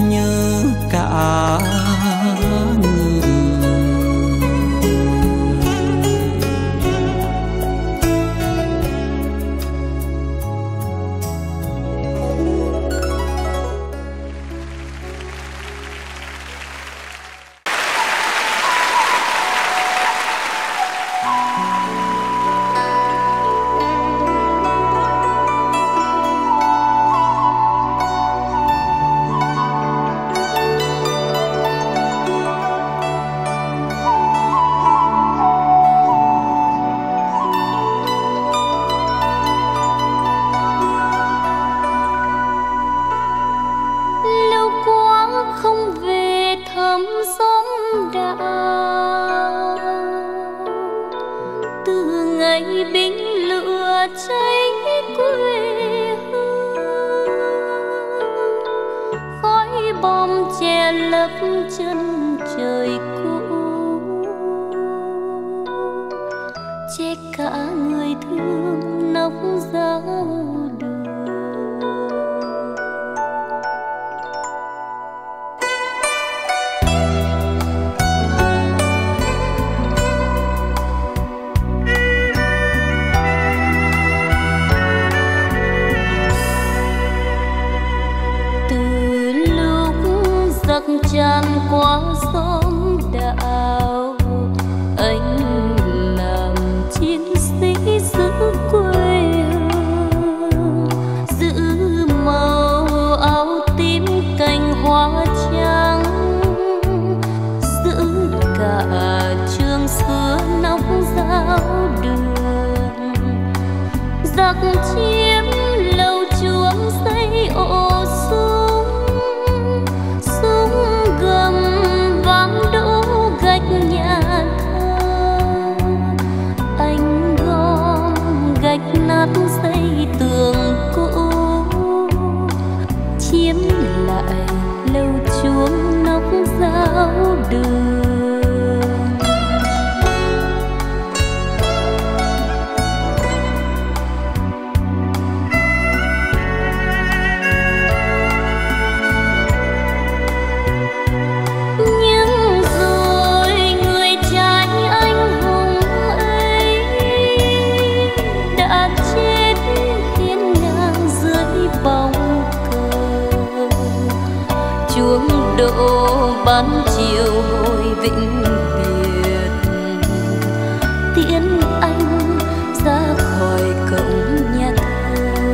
nhớ cả người. che lấp chân trời cũ, che cả người thương nóc giáo đường. Tràn qua xóm đạo, anh làm chiến sĩ giữ quê hương, giữ màu áo tím cành hoa trắng, giữ cả trường xưa nóc giáo đường, giặc chiếm lâu chuông xây ô xuống. Nát xây tường cũ, chiếm lại lâu chuông nóc giáo đường. Nhưng rồi người trai anh hùng ấy đã chuông đổ ban chiều hồi vĩnh biệt, tiễn anh ra khỏi cổng nhà thờ.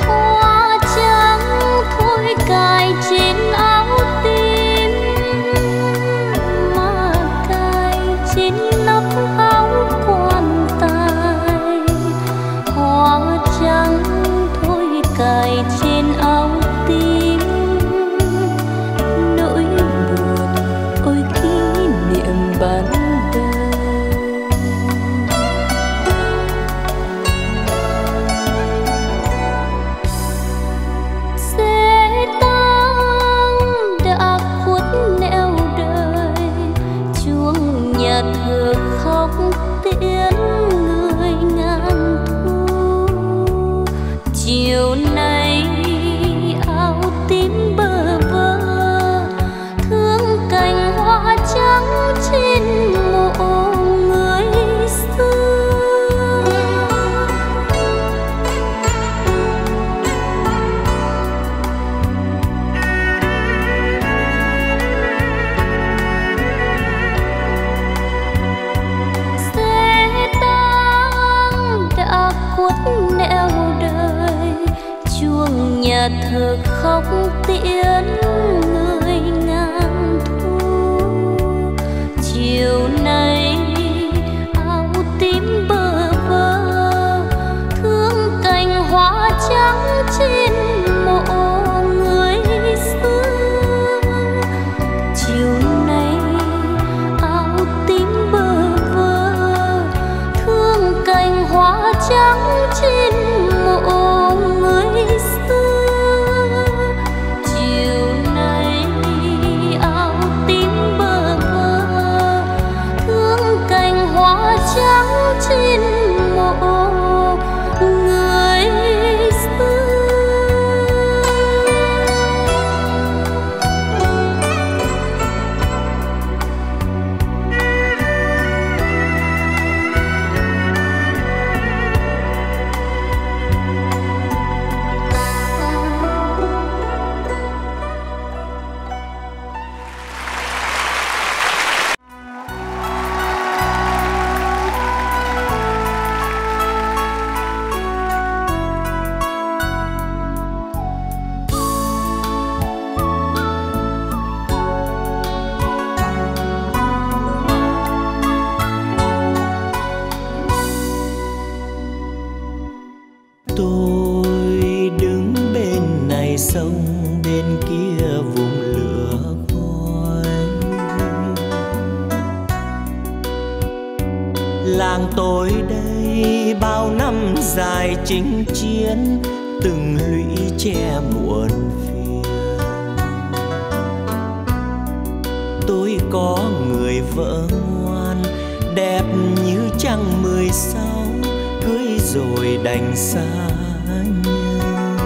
Hoa trắng thổi cài trên áo tím, mà cài trên nắp áo quan tài. Hoa trắng thổi cài trên áo tím, nỗi buồn ôi kỷ niệm ban đầu. Xe tăng đã khuất nẻo đời, chuông nhà thờ khóc tiễn người ngàn thu. Chiều nay áo tím bơ vơ thương cành hoa trắng trên mộ người xưa. Xe tăng đã khuất nẻo đời, chuông nhà thờ khóc tiễn người ngang thu. Chiều nay áo tím bơ vơ thương cành hoa trắng trên mộ người xưa. Chiều nay áo tím bơ vơ thương cành hoa trắng trên mộ người xưa. Chiều nay áo tím bơ vơ thương cành hoa trắng trên mộ người xưa. Tôi đứng bên này sông, bên kia vùng lửa khói. dài chinh chiến, từng lũy che muộn phiền. Tôi có người vợ ngoan, đẹp như trăng 16, cưới rồi đành xa nhau.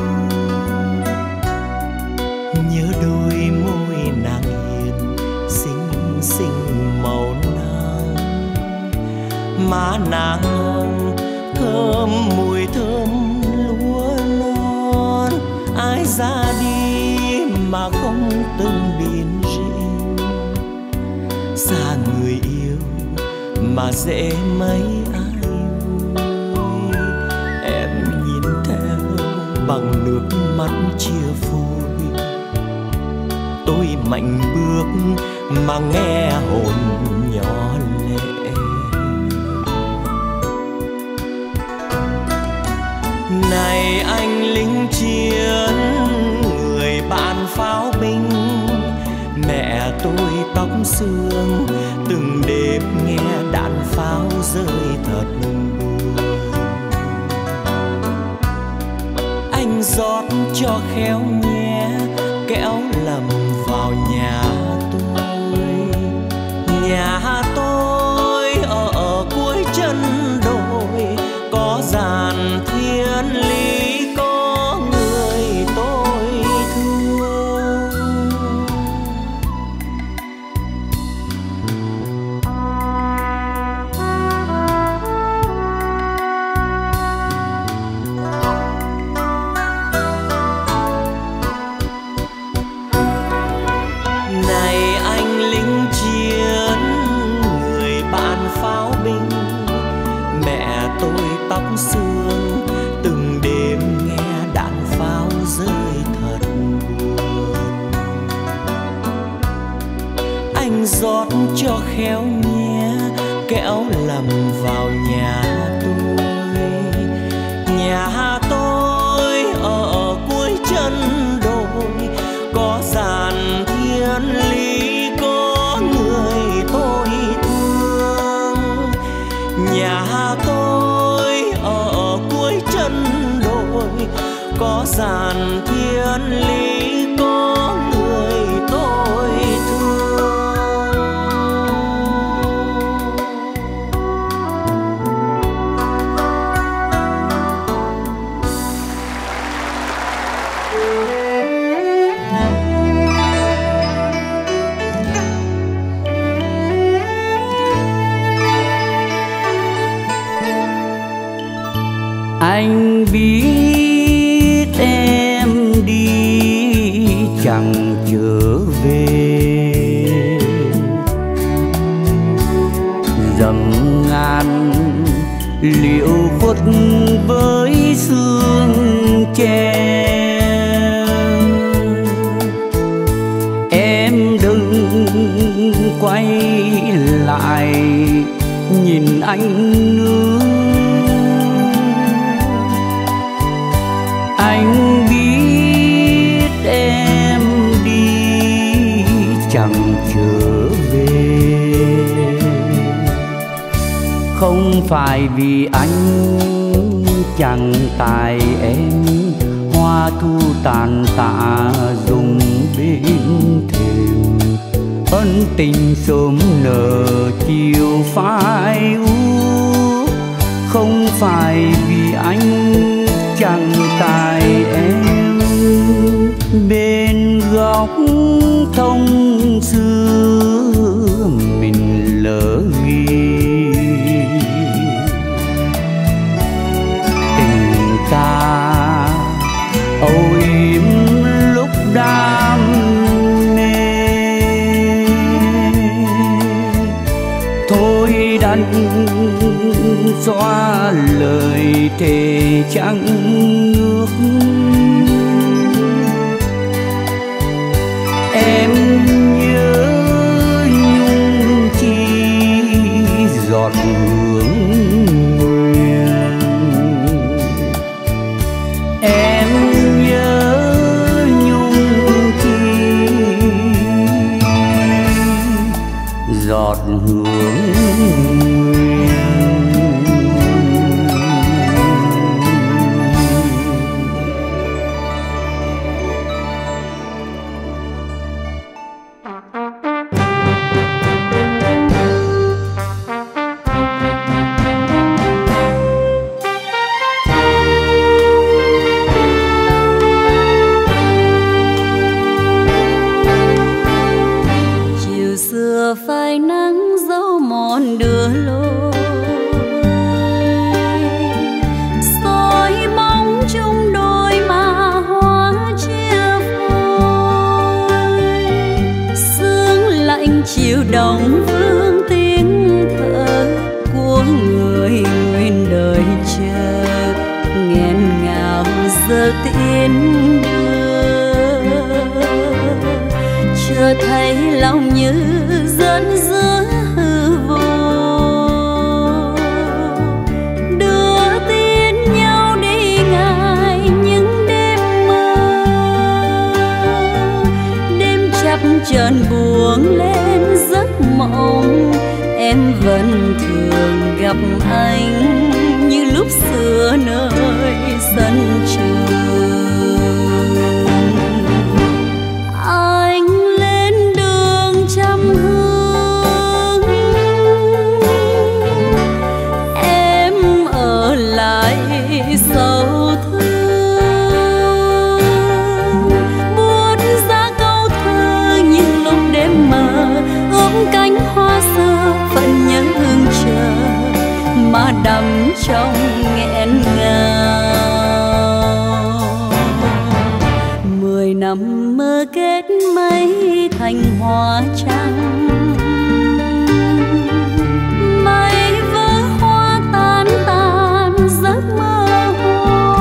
Nhớ đôi môi nàng hiền, xinh xinh màu nắng, má nàng hồng thơm mùi thơm lúa non. Ai ra đi mà không từng biển riêng, xa người yêu mà dễ mấy ai vui. Em nhìn theo bằng nước mắt chia phôi, tôi mạnh bước mà nghe hồn nhỏ lệ. Này anh lính chiến, người bạn pháo binh, mẹ tôi tóc xương, từng đêm nghe đạn pháo rơi thật buồn. Anh rót cho khéo nhé, kẻo lầm vào nhà tôi. Nhà tôi ở cuối chân đồi, có dàn thiên lý, có người tôi thương. Này anh lính chiến, người bạn pháo binh, mẹ tôi tóc xương, từng đêm nghe đạn pháo rơi thật buồn. Anh rót cho khéo nhé, kẻo lầm vào nhà tôi. Nhà tôi ở cuối chân đồi, có dàn thiên lý, có người tôi thương. Nhà tôi có dàn thiên lý, có người tôi thương. Anh biết chẳng trở về, dầm ngàn liệu khuất với sương che. Em đừng quay lại nhìn anh nữa, anh biết em chẳng trở về. Không phải vì anh chẳng tài em, hoa thu tàn tạ dùng bên thềm. Ân tình sớm nở chiều phai úa, không phải vì anh chẳng tài em. Bên góc thông xưa mình lỡ ghi, tình ta âu yếm lúc đam mê. Thôi đành xóa lời thề trắng nước, em nhớ nhung chi giọt hướng nguyện. Em nhớ nhung chi giọt hướng nguyện. chiều đóng vương tiếng thở của người nguyên đời chờ nghẹn ngào giờ tiến đưa chưa thấy lòng như dẫn dưa hư vô đưa tiến nhau đi ngài những đêm mơ đêm chập chờn buông lên giấc mộng em vẫn thường gặp anh như lúc xưa nơi sân trường anh lên đường trăm hương em ở lại sầu thương buốt giá câu thơ những lúc đêm mờ ôm cánh hoa xưa vẫn nhớ hương chờ mà đắm trong nghẹn ngào 10 năm mơ kết mấy thành hoa trắng mây vỡ hoa tan tan giấc mơ hoa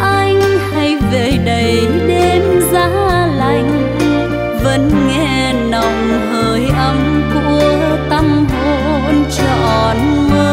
anh hãy về đây đêm giá lạnh vẫn nghe nồng hơi ấm của tâm hồn trọn mơ.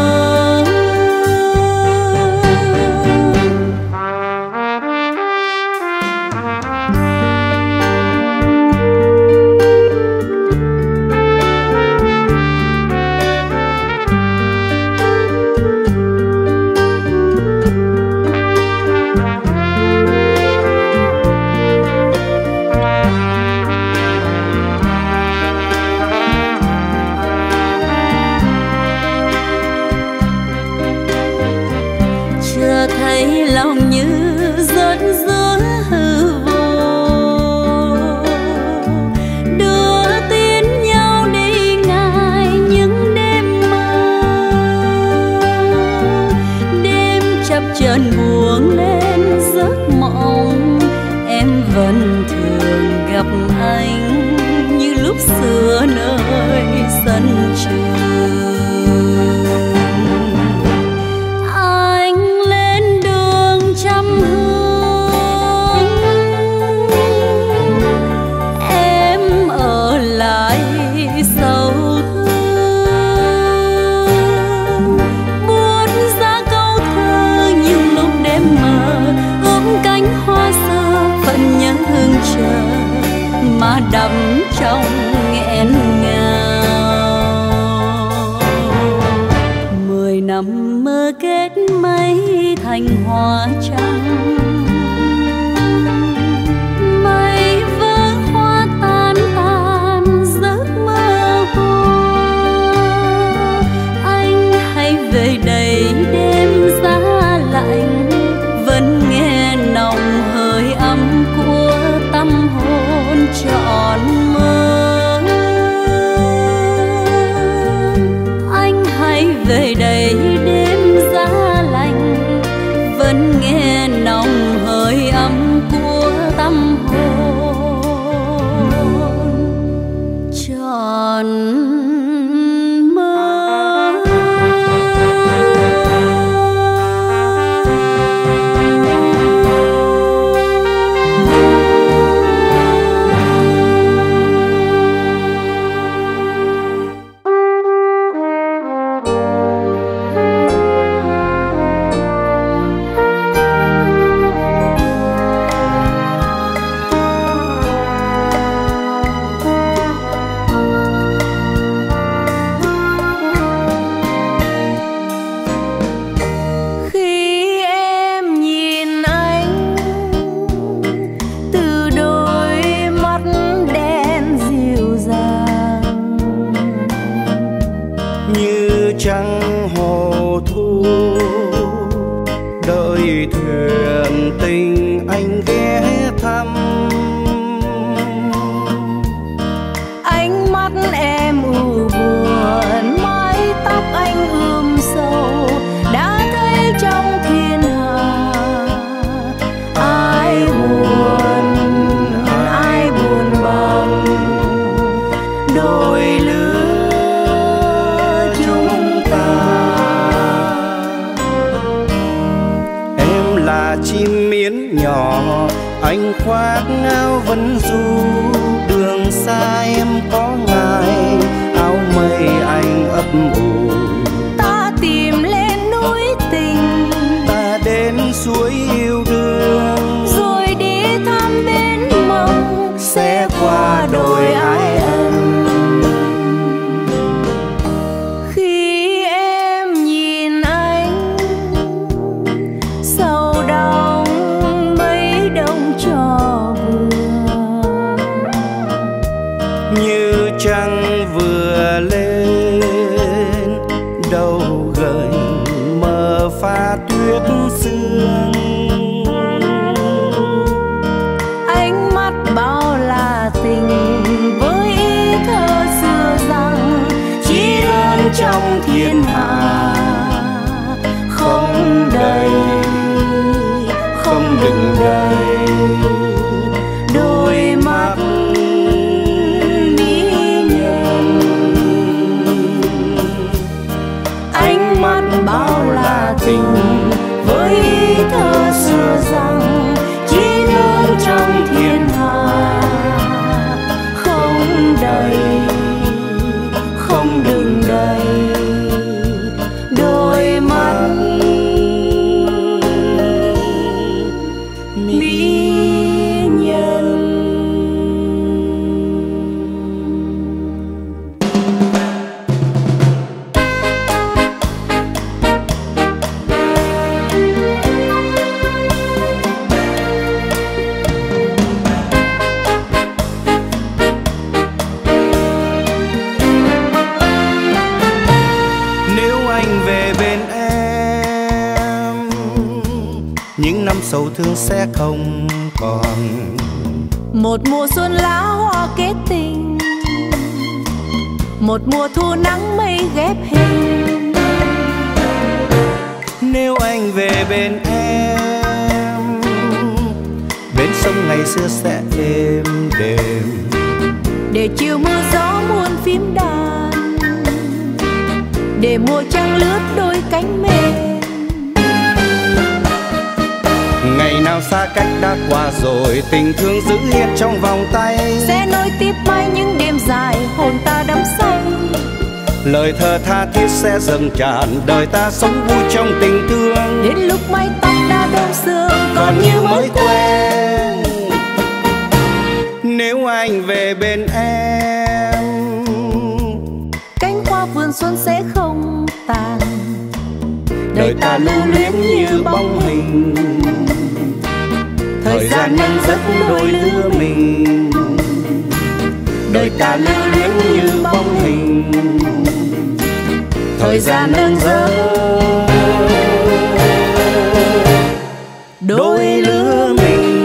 ngao vẫn du đường xa em có ngài áo mây anh ấp ủ. Ta tìm lên núi tình, ta đến suối yêu đương, rồi đi thăm bến mộng sẽ qua đồi ái ân. Khi em nhìn anh sầu đong mấy đông trò vừa, như trăng vừa lên đầu gầy mờ pha tuyết sương. Ánh mắt bao là tình với ý thơ xưa rằng chỉ đơn trong thiên hạ không đầy, không đựng đầy đôi mắt mỹ nhân. Ánh mắt bao là tình với ý thơ xưa rằng chỉ đơn trong thiên hạ không đầy, không đựng đầy đôi mắt mỹ nhân. Sầu thương sẽ không còn một mùa xuân lá hoa kết tình, một mùa thu nắng mây ghép hình. Nếu anh về bên em, bên sông ngày xưa sẽ êm đềm, để chiều mưa gió muôn phím đàn, để mùa trăng lướt đôi cánh mềm. Ngày nào xa cách đã qua rồi, tình thương giữ hiếp trong vòng tay, sẽ nối tiếp mãi những đêm dài hồn ta đắm say. Lời thơ tha thiết sẽ dâng tràn đời ta sống vui trong tình thương, đến lúc mái tóc đã đông sương còn như mới quen. Nếu anh về bên em, cánh hoa vườn xuân sẽ không tàn, đời ta lưu luyến như bóng hình. Thời gian nhanh rất đôi lứa mình, đời ta lưu luyến như bóng hình. Thời gian nhanh rất đôi lứa mình.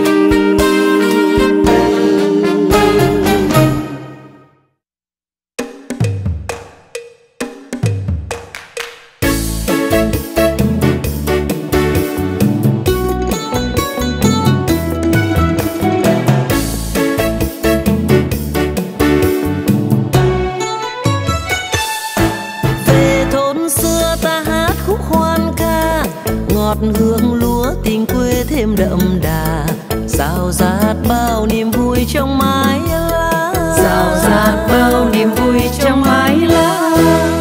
Hương lúa tình quê thêm đậm đà, rào rạt bao niềm vui trong mái lá, rào rạt bao niềm vui trong mái lá.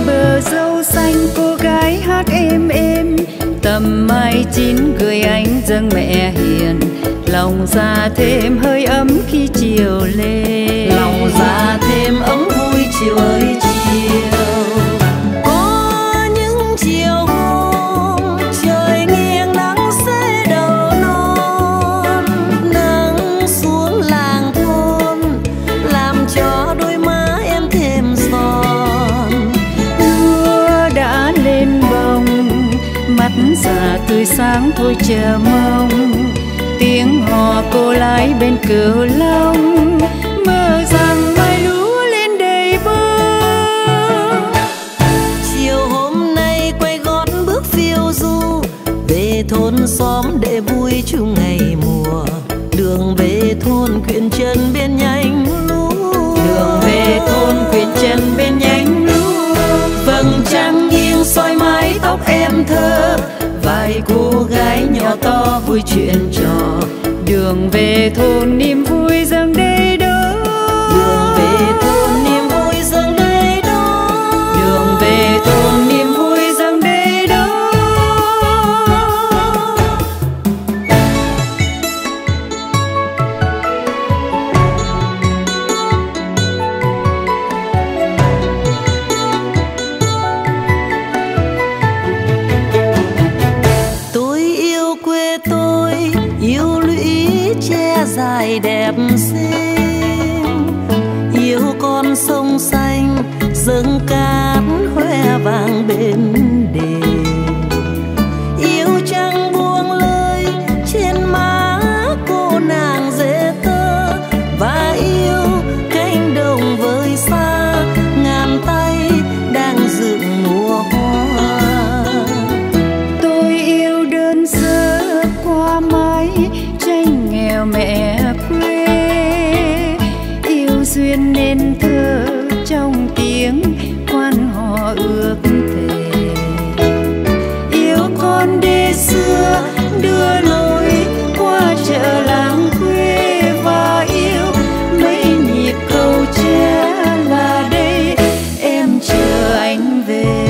Bờ dâu xanh cô gái hát êm êm, tầm mai chín cười ánh dâng mẹ hiền, lòng ra thêm hơi ấm khi chiều lên, lòng ra thêm ấm vui chiều ơi chiều. Dạ tươi sáng thôi chờ mong, tiếng hò cô lái bên Cửu Long, mơ rằng mai lúa lên đầy bông. Chiều hôm nay quay gót bước phiêu du, về thôn xóm để vui chung ngày mùa, đường về thôn quyện chân bên nhánh lúa, đường về thôn quyện chân bên nhánh lúa. Vầng trăng nghiêng soi mái tóc em thơ, vài cô gái nhỏ to vui chuyện trò Đường về thôn niềm vui dâng đây đó. Đường về thôn niềm vui dâng đây đó. Đường về thôn niềm vui dâng đây đó. Tôi yêu quê tôi, yêu che dài đẹp xinh, yêu con sông xanh dâng cát hoe vàng bên đê, yêu trăng buông lơi trên má cô nàng dễ tơ, và yêu cánh đồng vời xa ngàn tay đang dựng mùa hoa. Tôi yêu đơn sơ qua mái tranh nghèo mẹ quê, yêu duyên nên thơ trong tiếng quan họ ước thề, yêu con đê xưa đưa lối qua chợ làng quê, và yêu mấy nhịp câu tre là đây em chờ anh về.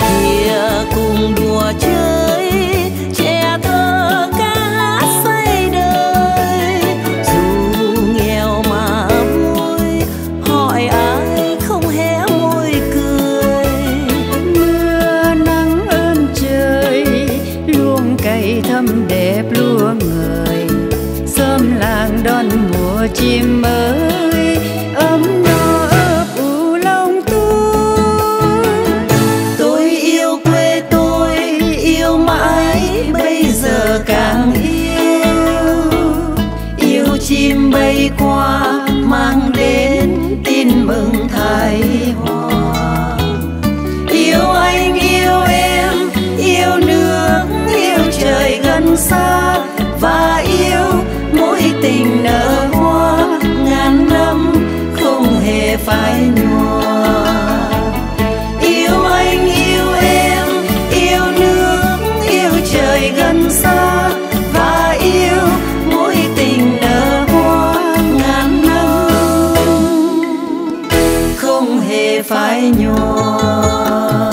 Kìa cùng đùa chơi chim ơi ấm no ấp u lòng tôi. Tôi yêu quê tôi, yêu mãi bây giờ càng yêu, yêu chim bay qua mang đến tin mừng Thái Hòa, yêu anh yêu em, yêu nước yêu trời gần xa, và yêu mỗi tình nở hoa ngàn năm không hề phai nhòa. Yêu anh yêu em, yêu nước yêu trời gần xa, và yêu mỗi tình nở hoa ngàn năm không hề phai nhòa.